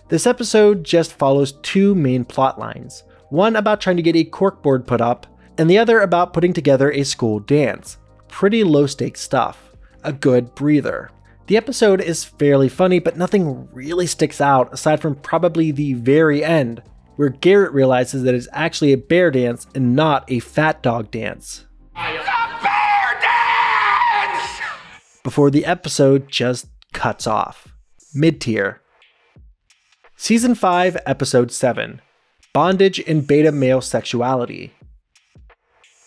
This episode just follows two main plot lines, one about trying to get a corkboard put up, and the other about putting together a school dance. Pretty low-stakes stuff. A good breather. The episode is fairly funny, but nothing really sticks out aside from probably the very end, where Garrett realizes that it's actually a bear dance and not a fat dog dance. Before the episode just cuts off. Mid-tier. Season 5, Episode 7, Bondage and Beta Male Sexuality.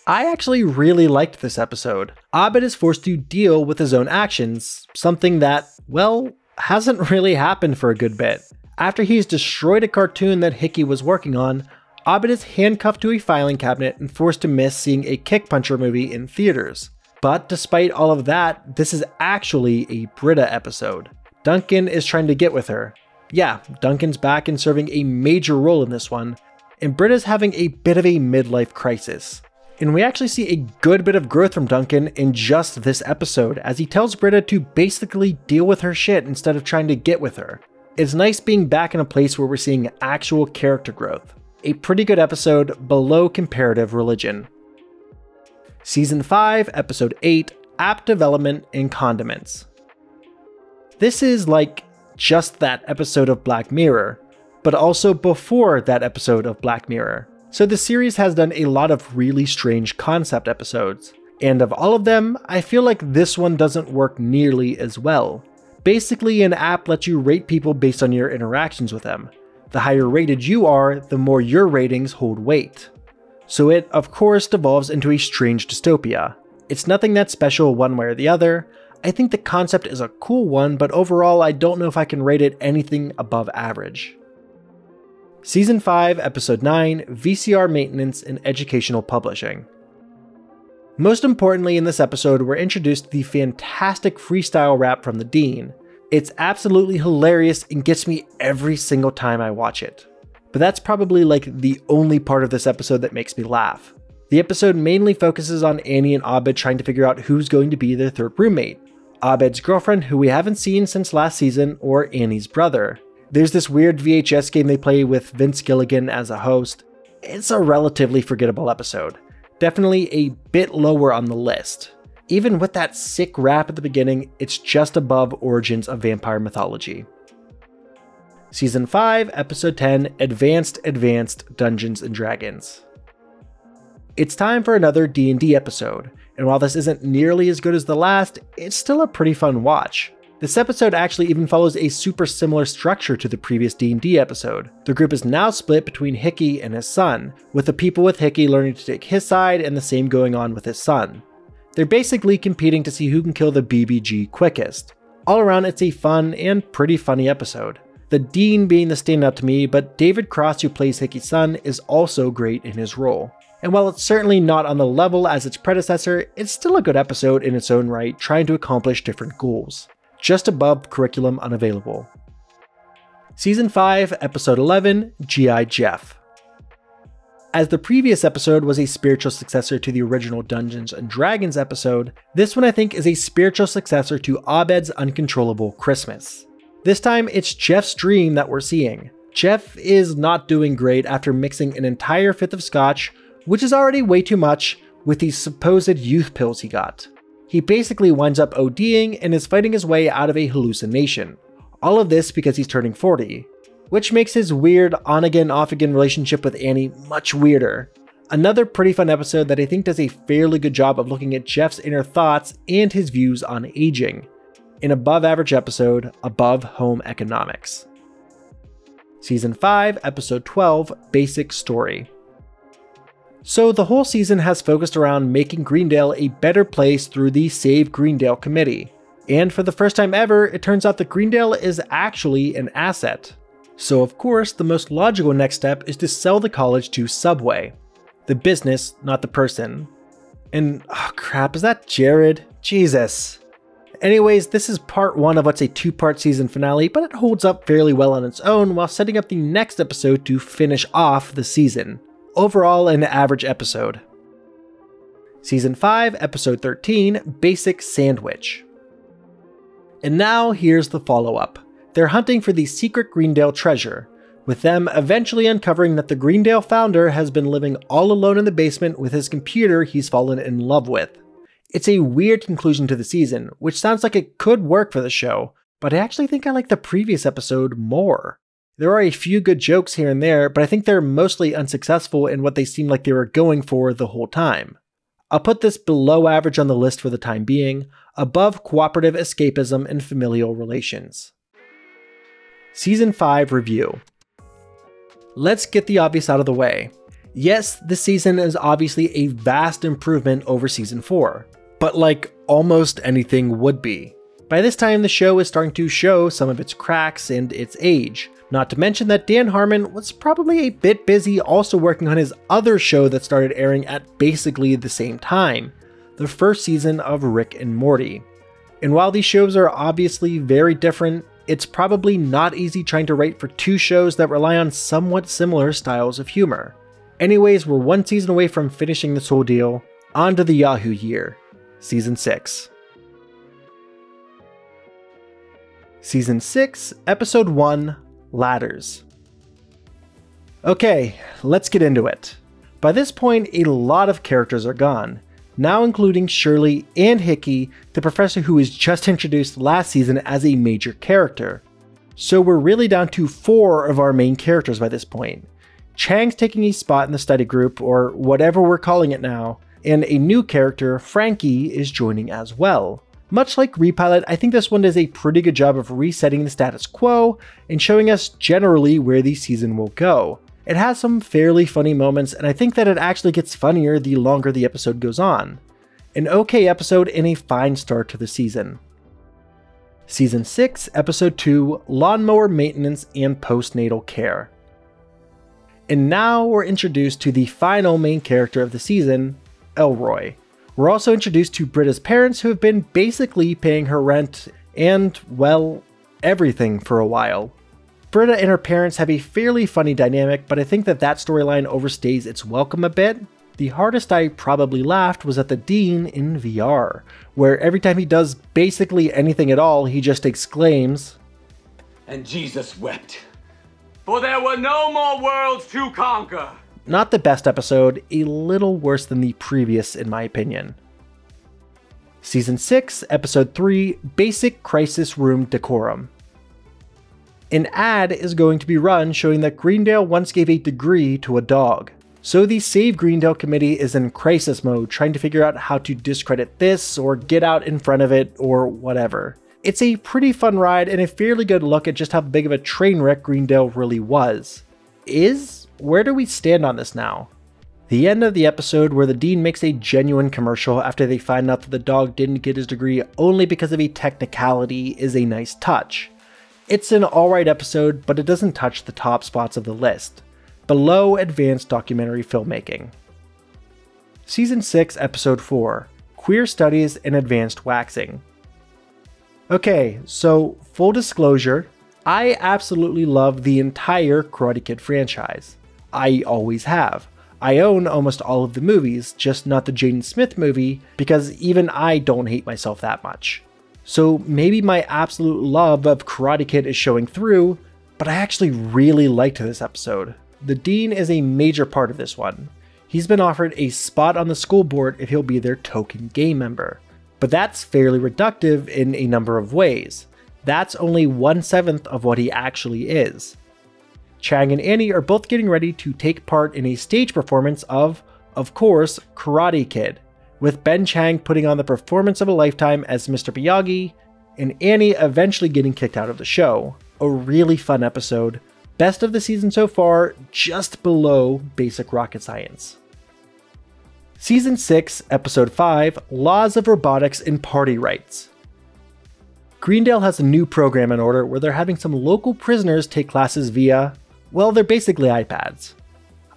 I actually really liked this episode. Abed is forced to deal with his own actions, something that, well, hasn't really happened for a good bit. After he's destroyed a cartoon that Hickey was working on, Abed is handcuffed to a filing cabinet and forced to miss seeing a Kick Puncher movie in theaters. But despite all of that, this is actually a Britta episode. Duncan is trying to get with her. Yeah, Duncan's back and serving a major role in this one, and Britta's having a bit of a midlife crisis. And we actually see a good bit of growth from Duncan in just this episode, as he tells Britta to basically deal with her shit instead of trying to get with her. It's nice being back in a place where we're seeing actual character growth. A pretty good episode below comparative religion. Season 5, Episode 8, App Development and Condiments. This is like just that episode of Black Mirror, but also before that episode of Black Mirror. So the series has done a lot of really strange concept episodes, and of all of them, I feel like this one doesn't work nearly as well. Basically, an app lets you rate people based on your interactions with them. The higher rated you are, the more your ratings hold weight. So it, of course, devolves into a strange dystopia. It's nothing that special one way or the other. I think the concept is a cool one, but overall I don't know if I can rate it anything above average. Season 5, Episode 9, VCR Maintenance and Educational Publishing. Most importantly in this episode, we're introduced to the fantastic freestyle rap from the Dean. It's absolutely hilarious and gets me every single time I watch it. But that's probably like the only part of this episode that makes me laugh. The episode mainly focuses on Annie and Abed trying to figure out who's going to be their third roommate. Abed's girlfriend, who we haven't seen since last season, or Annie's brother. There's this weird VHS game they play with Vince Gilligan as a host. It's a relatively forgettable episode. Definitely a bit lower on the list. Even with that sick rap at the beginning, it's just above Origins of Vampire Mythology. Season 5, Episode 10, Advanced Dungeons and Dragons. It's time for another D&D episode, and while this isn't nearly as good as the last, it's still a pretty fun watch. This episode actually even follows a super similar structure to the previous D&D episode. The group is now split between Hickey and his son, with the people with Hickey learning to take his side and the same going on with his son. They're basically competing to see who can kill the BBG quickest. All around, it's a fun and pretty funny episode. The Dean being the standout to me, but David Cross, who plays Hickey's son, is also great in his role. And while it's certainly not on the level as its predecessor, it's still a good episode in its own right, trying to accomplish different goals. Just above Curriculum Unavailable. Season 5, Episode 11, G.I. Jeff. As the previous episode was a spiritual successor to the original Dungeons & Dragons episode, this one I think is a spiritual successor to Abed's Uncontrollable Christmas. This time it's Jeff's dream that we're seeing. Jeff is not doing great after mixing an entire fifth of scotch, which is already way too much, with these supposed youth pills he got. He basically winds up ODing and is fighting his way out of a hallucination. All of this because he's turning 40, which makes his weird on-again, off-again relationship with Annie much weirder. Another pretty fun episode that I think does a fairly good job of looking at Jeff's inner thoughts and his views on aging. An above-average episode, above Home Economics. Season 5, Episode 12, Basic Story. So the whole season has focused around making Greendale a better place through the Save Greendale Committee. And for the first time ever, it turns out that Greendale is actually an asset. So of course, the most logical next step is to sell the college to Subway. The business, not the person. And, oh crap, is that Jared? Jesus. Anyways, this is part one of what's a two-part season finale, but it holds up fairly well on its own while setting up the next episode to finish off the season. Overall, an average episode. Season 5, Episode 13, Basic Sandwich. And now here's the follow-up. They're hunting for the secret Greendale treasure, with them eventually uncovering that the Greendale founder has been living all alone in the basement with his computer he's fallen in love with. It's a weird conclusion to the season, which sounds like it could work for the show, but I actually think I like the previous episode more. There are a few good jokes here and there, but I think they're mostly unsuccessful in what they seemed like they were going for the whole time. I'll put this below average on the list for the time being, above cooperative escapism and familial relations. Season 5 Review. Let's get the obvious out of the way. Yes, this season is obviously a vast improvement over Season 4, but like almost anything would be. By this time, the show is starting to show some of its cracks and its age. Not to mention that Dan Harmon was probably a bit busy also working on his other show that started airing at basically the same time, the first season of Rick and Morty. And while these shows are obviously very different, it's probably not easy trying to write for two shows that rely on somewhat similar styles of humor. Anyways, we're one season away from finishing this whole deal. On to the Yahoo year, Season 6. Season 6, Episode 1, Ladders. Okay, let's get into it. By this point, a lot of characters are gone, now including Shirley and Hickey, the professor who was just introduced last season as a major character. So we're really down to four of our main characters by this point. Chang's taking a spot in the study group, or whatever we're calling it now, and a new character, Frankie, is joining as well. Much like Repilot, I think this one does a pretty good job of resetting the status quo and showing us generally where the season will go. It has some fairly funny moments, and I think that it actually gets funnier the longer the episode goes on. An okay episode and a fine start to the season. Season 6, Episode 2, Lawnmower Maintenance and Postnatal Care. And now we're introduced to the final main character of the season, Elroy. We're also introduced to Britta's parents, who have been basically paying her rent and, well, everything for a while. Britta and her parents have a fairly funny dynamic, but I think that storyline overstays its welcome a bit. The hardest I probably laughed was at the Dean in VR, where every time he does basically anything at all, he just exclaims, "And Jesus wept. For there were no more worlds to conquer." Not the best episode, a little worse than the previous in my opinion. Season 6, Episode 3, Basic Crisis Room Decorum. An ad is going to be run showing that Greendale once gave a degree to a dog. So the Save Greendale committee is in crisis mode, trying to figure out how to discredit this or get out in front of it or whatever. It's a pretty fun ride and a fairly good look at just how big of a train wreck Greendale really was. Where do we stand on this now? The end of the episode where the Dean makes a genuine commercial after they find out that the dog didn't get his degree only because of a technicality is a nice touch. It's an alright episode, but it doesn't touch the top spots of the list. Below advanced documentary filmmaking. Season 6, Episode 4, Queer Studies and Advanced Waxing. Okay, so full disclosure, I absolutely love the entire Karate Kid franchise. I always have. I own almost all of the movies, just not the Jaden Smith movie, because even I don't hate myself that much. So maybe my absolute love of Karate Kid is showing through, but I actually really liked this episode. The Dean is a major part of this one. He's been offered a spot on the school board if he'll be their token gay member. But that's fairly reductive in a number of ways. That's only 1/7 of what he actually is. Chang and Annie are both getting ready to take part in a stage performance of course, Karate Kid, with Ben Chang putting on the performance of a lifetime as Mr. Miyagi, and Annie eventually getting kicked out of the show. A really fun episode, best of the season so far, just below Basic Rocket Science. Season 6, Episode 5, Laws of Robotics and Party Rights. Greendale has a new program in order where they're having some local prisoners take classes via, well, they're basically iPads.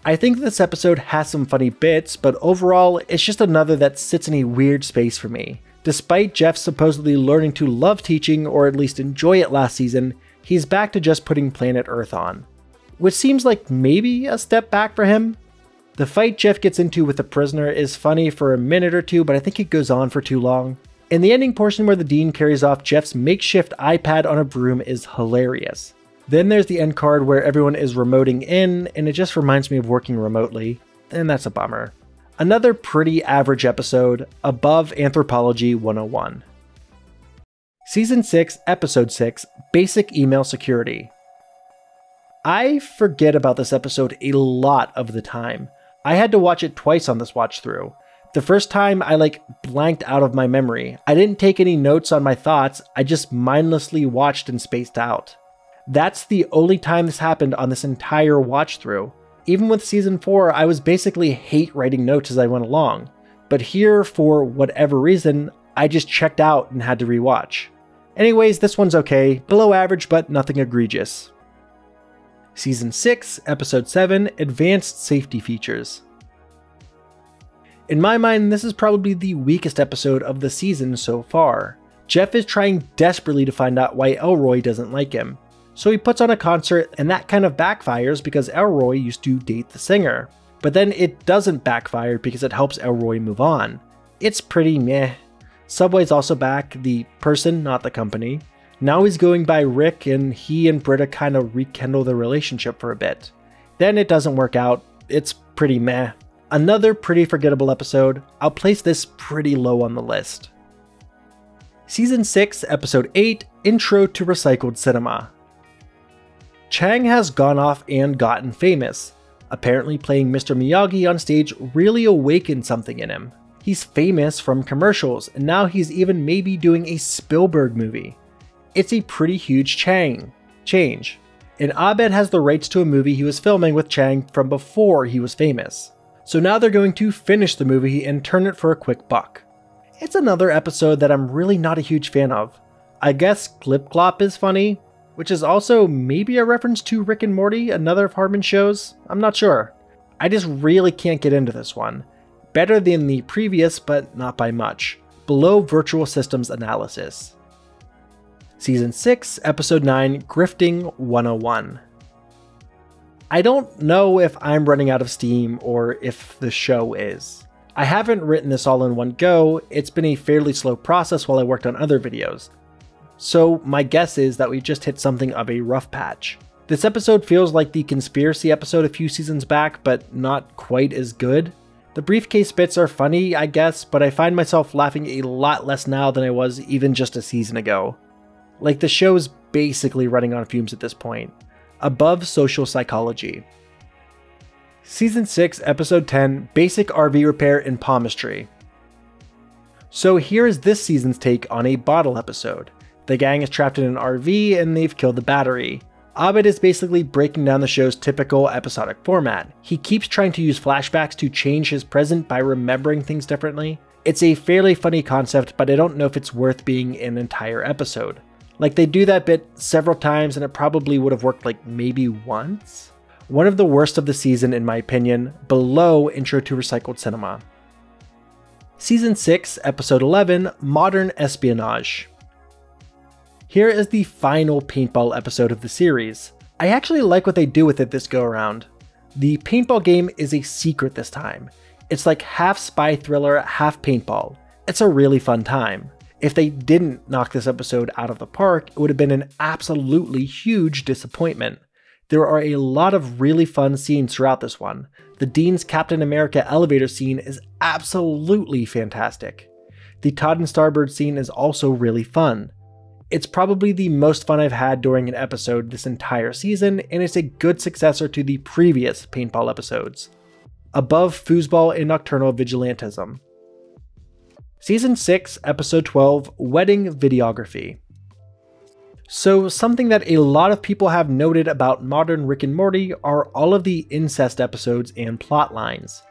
I think this episode has some funny bits, but overall, it's just another that sits in a weird space for me. Despite Jeff supposedly learning to love teaching, or at least enjoy it last season, he's back to just putting planet Earth on, which seems like maybe a step back for him. The fight Jeff gets into with the prisoner is funny for a minute or two, but I think it goes on for too long. And the ending portion where the Dean carries off Jeff's makeshift iPad on a broom is hilarious. Then there's the end card where everyone is remoting in, and it just reminds me of working remotely, and that's a bummer. Another pretty average episode, above Anthropology 101. Season 6, Episode 6, Basic Email Security. I forget about this episode a lot of the time. I had to watch it twice on this watch through. The first time I blanked out of my memory. I didn't take any notes on my thoughts, I just mindlessly watched and spaced out. That's the only time this happened on this entire watch through. Even with season 4, I was basically hate writing notes as I went along. But here, for whatever reason, I just checked out and had to rewatch. Anyways, this one's okay, below average but nothing egregious. Season 6, Episode 7, Advanced Safety Features. In my mind, this is probably the weakest episode of the season so far. Jeff is trying desperately to find out why Elroy doesn't like him. So he puts on a concert, and that kind of backfires because Elroy used to date the singer. But then it doesn't backfire because it helps Elroy move on. It's pretty meh. Subway's also back, the person, not the company. Now he's going by Rick, and he and Britta kind of rekindle their relationship for a bit. Then it doesn't work out. It's pretty meh. Another pretty forgettable episode. I'll place this pretty low on the list. Season 6, Episode 8, Intro to Recycled Cinema. Chang has gone off and gotten famous. Apparently playing Mr. Miyagi on stage really awakened something in him. He's famous from commercials, and now he's even maybe doing a Spielberg movie. It's a pretty huge change. And Abed has the rights to a movie he was filming with Chang from before he was famous. So now they're going to finish the movie and turn it for a quick buck. It's another episode that I'm really not a huge fan of. I guess Clip Clop is funny, which is also maybe a reference to Rick and Morty, another of Harmon's shows. I'm not sure. I just really can't get into this one. Better than the previous, but not by much. Below Virtual Systems Analysis. Season 6, Episode 9, Grifting 101. I don't know if I'm running out of steam or if the show is. I haven't written this all in one go. It's been a fairly slow process while I worked on other videos. So my guess is that we just hit something of a rough patch. This episode feels like the conspiracy episode a few seasons back, but not quite as good. The briefcase bits are funny, I guess, but I find myself laughing a lot less now than I was even just a season ago. Like, the show is basically running on fumes at this point. Above Social Psychology. Season 6, Episode 10, Basic RV Repair and Palmistry. So here is this season's take on a bottle episode. The gang is trapped in an RV and they've killed the battery. Abed is basically breaking down the show's typical episodic format. He keeps trying to use flashbacks to change his present by remembering things differently. It's a fairly funny concept, but I don't know if it's worth being an entire episode. Like, they do that bit several times and it probably would have worked like maybe once. One of the worst of the season in my opinion, below Intro to Recycled Cinema. Season 6, Episode 11, Modern Espionage. Here is the final paintball episode of the series. I actually like what they do with it this go around. The paintball game is a secret this time. It's like half spy thriller, half paintball. It's a really fun time. If they didn't knock this episode out of the park, it would have been an absolutely huge disappointment. There are a lot of really fun scenes throughout this one. The Dean's Captain America elevator scene is absolutely fantastic. The Todd and Starbird scene is also really fun. It's probably the most fun I've had during an episode this entire season, and it's a good successor to the previous paintball episodes. Above Foosball and Nocturnal Vigilantism. Season 6, Episode 12, Wedding Videography. So something that a lot of people have noted about modern Rick and Morty are all of the incest episodes and plot lines.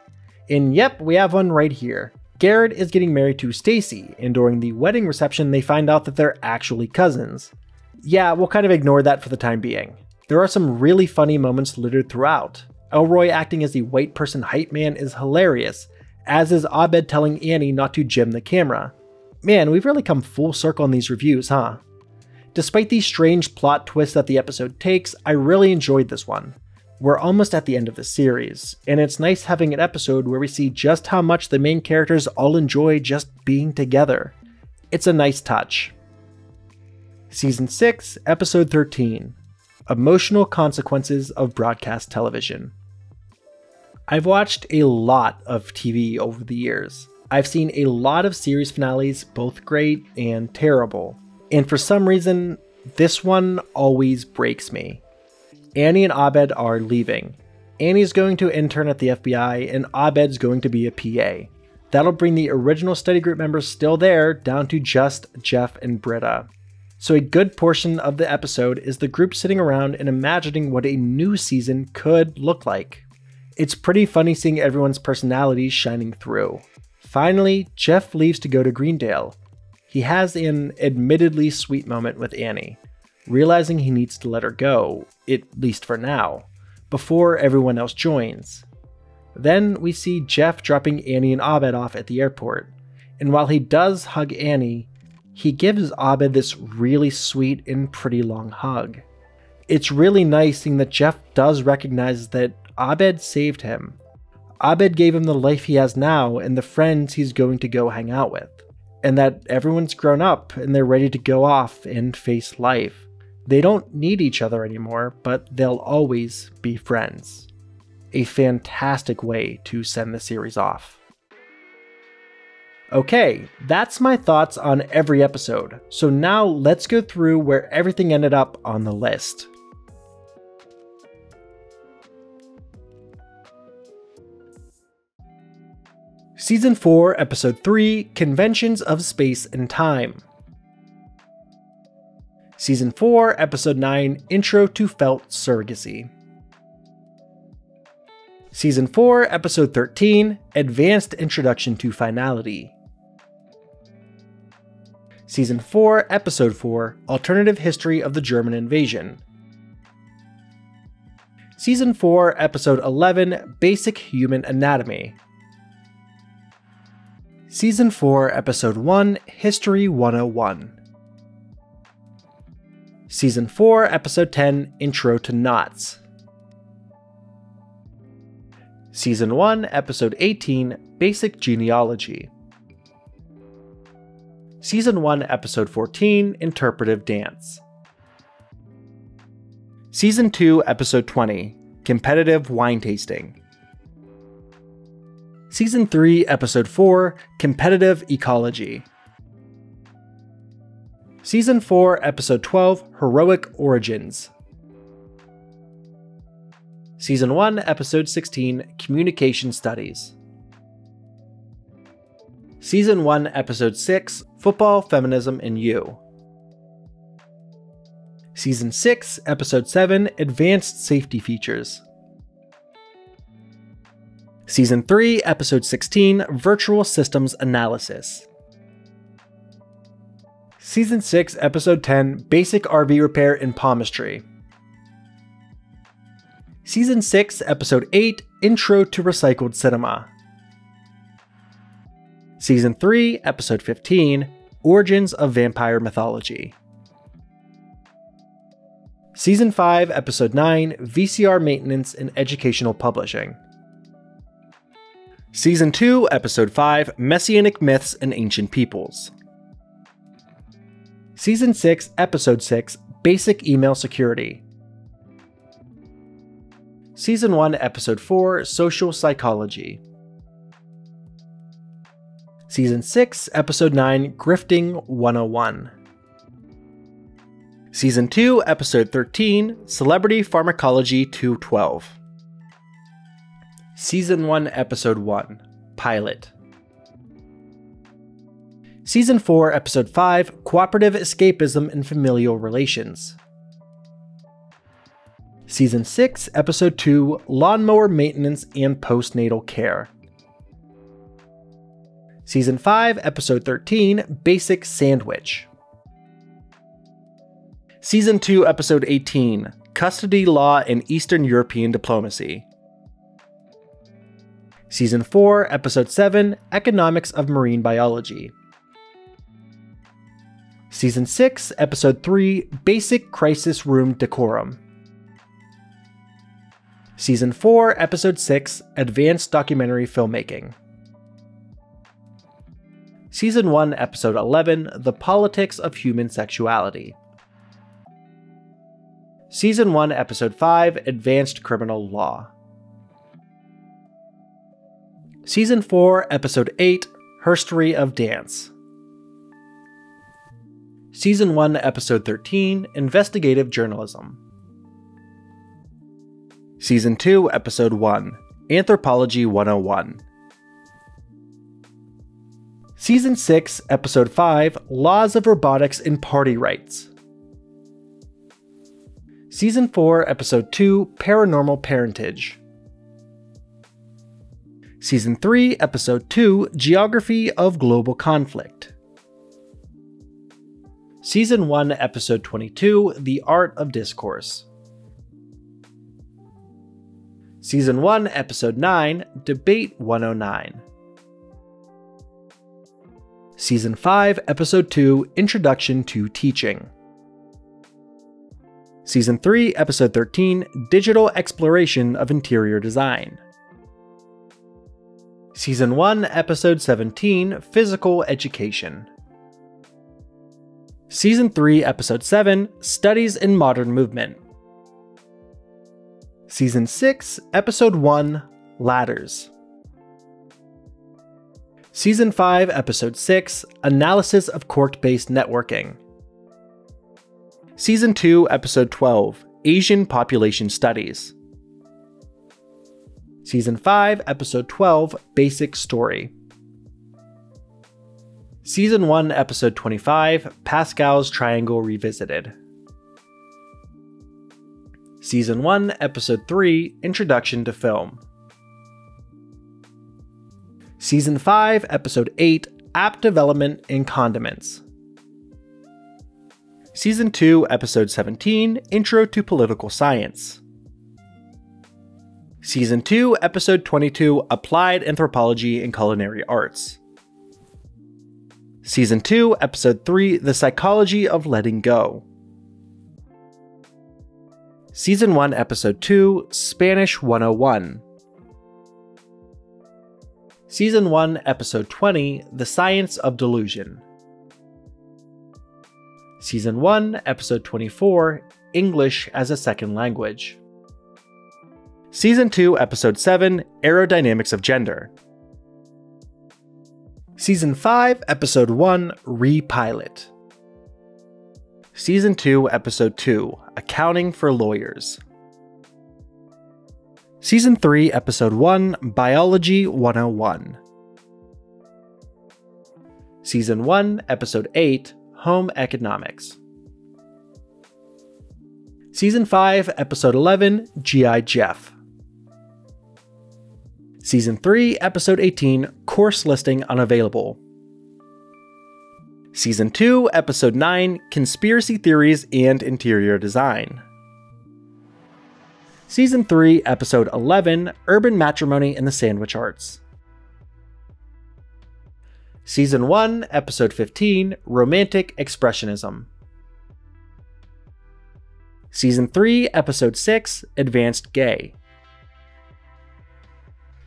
And yep, we have one right here. Garrett is getting married to Stacy, and during the wedding reception they find out that they're actually cousins. Yeah, we'll kind of ignore that for the time being. There are some really funny moments littered throughout. Elroy acting as the white person hype man is hilarious, as is Abed telling Annie not to jim the camera. Man, we've really come full circle on these reviews, huh? Despite the strange plot twist that the episode takes, I really enjoyed this one. We're almost at the end of the series, and it's nice having an episode where we see just how much the main characters all enjoy just being together. It's a nice touch. Season 6, Episode 13, Emotional Consequences of Broadcast Television. I've watched a lot of TV over the years. I've seen a lot of series finales, both great and terrible. And for some reason, this one always breaks me. Annie and Abed are leaving. Annie's going to intern at the FBI, and Abed's going to be a PA. That'll bring the original study group members still there down to just Jeff and Britta. So a good portion of the episode is the group sitting around and imagining what a new season could look like. It's pretty funny seeing everyone's personalities shining through. Finally, Jeff leaves to go to Greendale. He has an admittedly sweet moment with Annie, realizing he needs to let her go, at least for now, before everyone else joins. Then we see Jeff dropping Annie and Abed off at the airport, and while he does hug Annie, he gives Abed this really sweet and pretty long hug. It's really nice seeing that Jeff does recognize that Abed saved him. Abed gave him the life he has now and the friends he's going to go hang out with, and that everyone's grown up and they're ready to go off and face life. They don't need each other anymore, but they'll always be friends. A fantastic way to send the series off. Okay, that's my thoughts on every episode, so now let's go through where everything ended up on the list. Season 4, Episode 3, Conventions of Space and Time. Season 4, Episode 9, Intro to Felt Surrogacy. Season 4, Episode 13, Advanced Introduction to Finality. Season 4, Episode 4, Alternative History of the German Invasion. Season 4, Episode 11, Basic Human Anatomy. Season 4, Episode 1, History 101. Season 4, Episode 10, Intro to Knots. Season 1, Episode 18, Basic Genealogy. Season 1, Episode 14, Interpretive Dance. Season 2, Episode 20, Competitive Wine Tasting. Season 3, Episode 4, Competitive Ecology. Season 4, Episode 12, Heroic Origins. Season 1, Episode 16, Communication Studies. Season 1, Episode 6, Football, Feminism, and You. Season 6, Episode 7, Advanced Safety Features. Season 3, Episode 16, Virtual Systems Analysis. Season 6, Episode 10, Basic RV Repair and Palmistry. Season 6, Episode 8, Intro to Recycled Cinema. Season 3, Episode 15, Origins of Vampire Mythology. Season 5, Episode 9, VCR Maintenance and Educational Publishing. Season 2, Episode 5, Messianic Myths and Ancient Peoples. Season 6, Episode 6, Basic Email Security. Season 1, Episode 4, Social Psychology. Season 6, Episode 9, Grifting 101. Season 2, Episode 13, Celebrity Pharmacology 212. Season 1, Episode 1, Pilot. Season 4, Episode 5, Cooperative Escapism and Familial Relations. Season 6, Episode 2, Lawnmower Maintenance and Postnatal Care. Season 5, Episode 13, Basic Sandwich. Season 2, Episode 18, Custody Law and Eastern European Diplomacy. Season 4, Episode 7, Economics of Marine Biology. Season 6, Episode 3, Basic Crisis Room Decorum. Season 4, Episode 6, Advanced Documentary Filmmaking. Season 1, Episode 11, The Politics of Human Sexuality. Season 1, Episode 5, Advanced Criminal Law. Season 4, Episode 8, History of Dance. Season 1, Episode 13, Investigative Journalism. Season 2, Episode 1, Anthropology 101. Season 6, Episode 5, Laws of Robotics and Party Rights. Season 4, Episode 2, Paranormal Parentage. Season 3, Episode 2, Geography of Global Conflict. Season 1, Episode 22, The Art of Discourse. Season 1, Episode 9, Debate 109. Season 5, Episode 2, Introduction to Teaching. Season 3, Episode 13, Digital Exploration of Interior Design. Season 1, Episode 17, Physical Education. Season 3, Episode 7, Studies in Modern Movement. Season 6, Episode 1, Ladders. Season 5, Episode 6, Analysis of Court-Based Networking. Season 2, Episode 12, Asian Population Studies. Season 5, Episode 12, Basic Story. Season 1, Episode 25, Pascal's Triangle Revisited. Season 1, Episode 3, Introduction to Film. Season 5, Episode 8, App Development and Condiments. Season 2, Episode 17, Intro to Political Science. Season 2, Episode 22, Applied Anthropology and Culinary Arts. Season 2, Episode 3, The Psychology of Letting Go. Season 1, Episode 2, Spanish 101. Season 1, Episode 20, The Science of Delusion. Season 1, Episode 24, English as a Second Language. Season 2, Episode 7, Aerodynamics of Gender. Season 5, Episode 1, Re-Pilot. Season 2, Episode 2, Accounting for Lawyers. Season 3, Episode 1, Biology 101. Season 1, Episode 8, Home Economics. Season 5, Episode 11, G.I. Jeff. Season 3, Episode 18, Course Listing Unavailable. Season 2, Episode 9, Conspiracy Theories and Interior Design. Season 3, Episode 11, Urban Matrimony and the Sandwich Arts. Season 1, Episode 15, Romantic Expressionism. Season 3, Episode 6, Advanced Gay.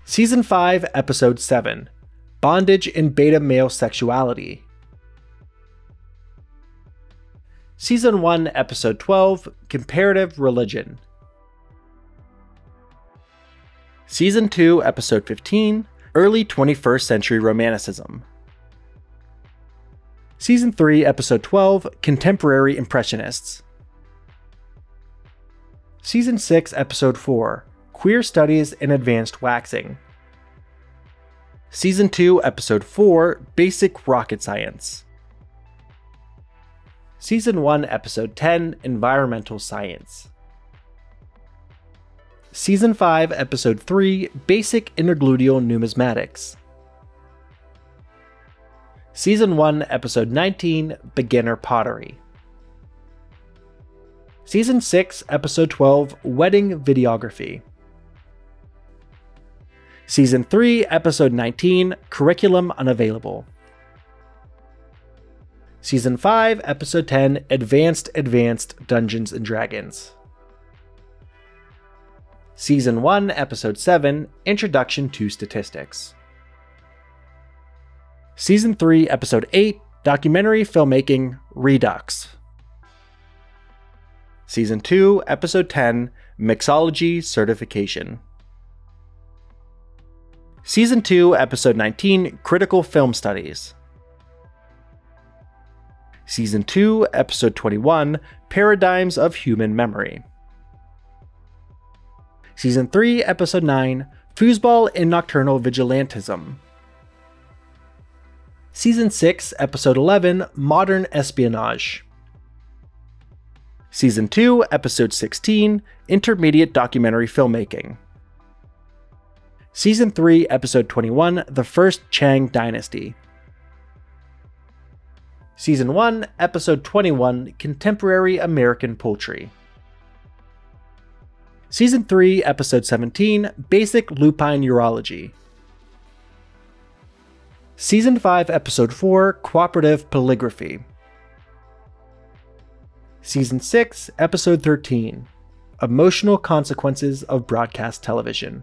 Season 5, Episode 7, Bondage and Beta Male Sexuality. Season 1, Episode 12, Comparative Religion. Season 2, Episode 15, Early 21st Century Romanticism. Season 3, Episode 12, Contemporary Impressionists. Season 6, Episode 4, Queer Studies in Advanced Waxing. Season 2, Episode 4, Basic Rocket Science. Season 1, Episode 10, Environmental Science. Season 5, Episode 3, Basic Intergluteal Numismatics. Season 1, Episode 19, Beginner Pottery. Season 6, Episode 12, Wedding Videography. Season 3, Episode 19, Curriculum Unavailable. Season 5, Episode 10, Advanced Dungeons and Dragons. Season 1, Episode 7, Introduction to Statistics. Season 3, Episode 8, Documentary Filmmaking Redux. Season 2, Episode 10, Mixology Certification. Season 2, Episode 19, Critical Film Studies. Season 2, Episode 21, Paradigms of Human Memory. Season 3, Episode 9, Foosball and Nocturnal Vigilantism. Season 6, Episode 11, Modern Espionage. Season 2, Episode 16, Intermediate Documentary Filmmaking. Season 3, Episode 21, The First Chang Dynasty. Season 1, Episode 21, Contemporary American Poultry. Season 3, Episode 17, Basic Lupine Urology. Season 5, Episode 4, Cooperative Polygraphy. Season 6, Episode 13, Emotional Consequences of Broadcast Television.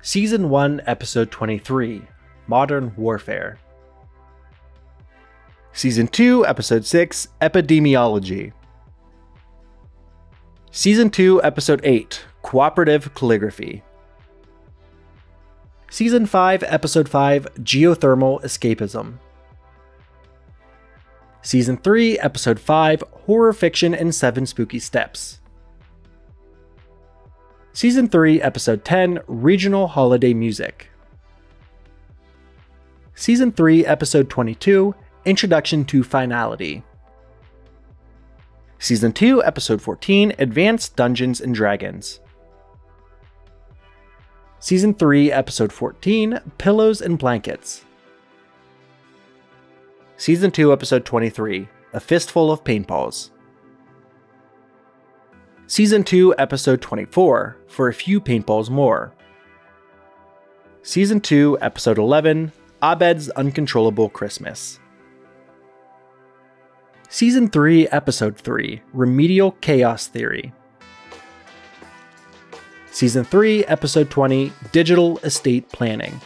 Season 1, Episode 23, Modern Warfare. Season 2, Episode 6, Epidemiology. Season 2, Episode 8, Cooperative Calligraphy. Season 5, Episode 5, Geothermal Escapism. Season 3, Episode 5, Horror Fiction and 7 Spooky Steps. Season 3, Episode 10, Regional Holiday Music. Season 3, Episode 22, Introduction to Finality. Season 2, Episode 14, Advanced Dungeons and Dragons. Season 3, Episode 14, Pillows and Blankets. Season 2, Episode 23, A Fistful of Paintballs. Season 2, Episode 24, For a Few Paintballs More. Season 2, Episode 11, Abed's Uncontrollable Christmas. Season 3, Episode 3, Remedial Chaos Theory. Season 3, Episode 20, Digital Estate Planning.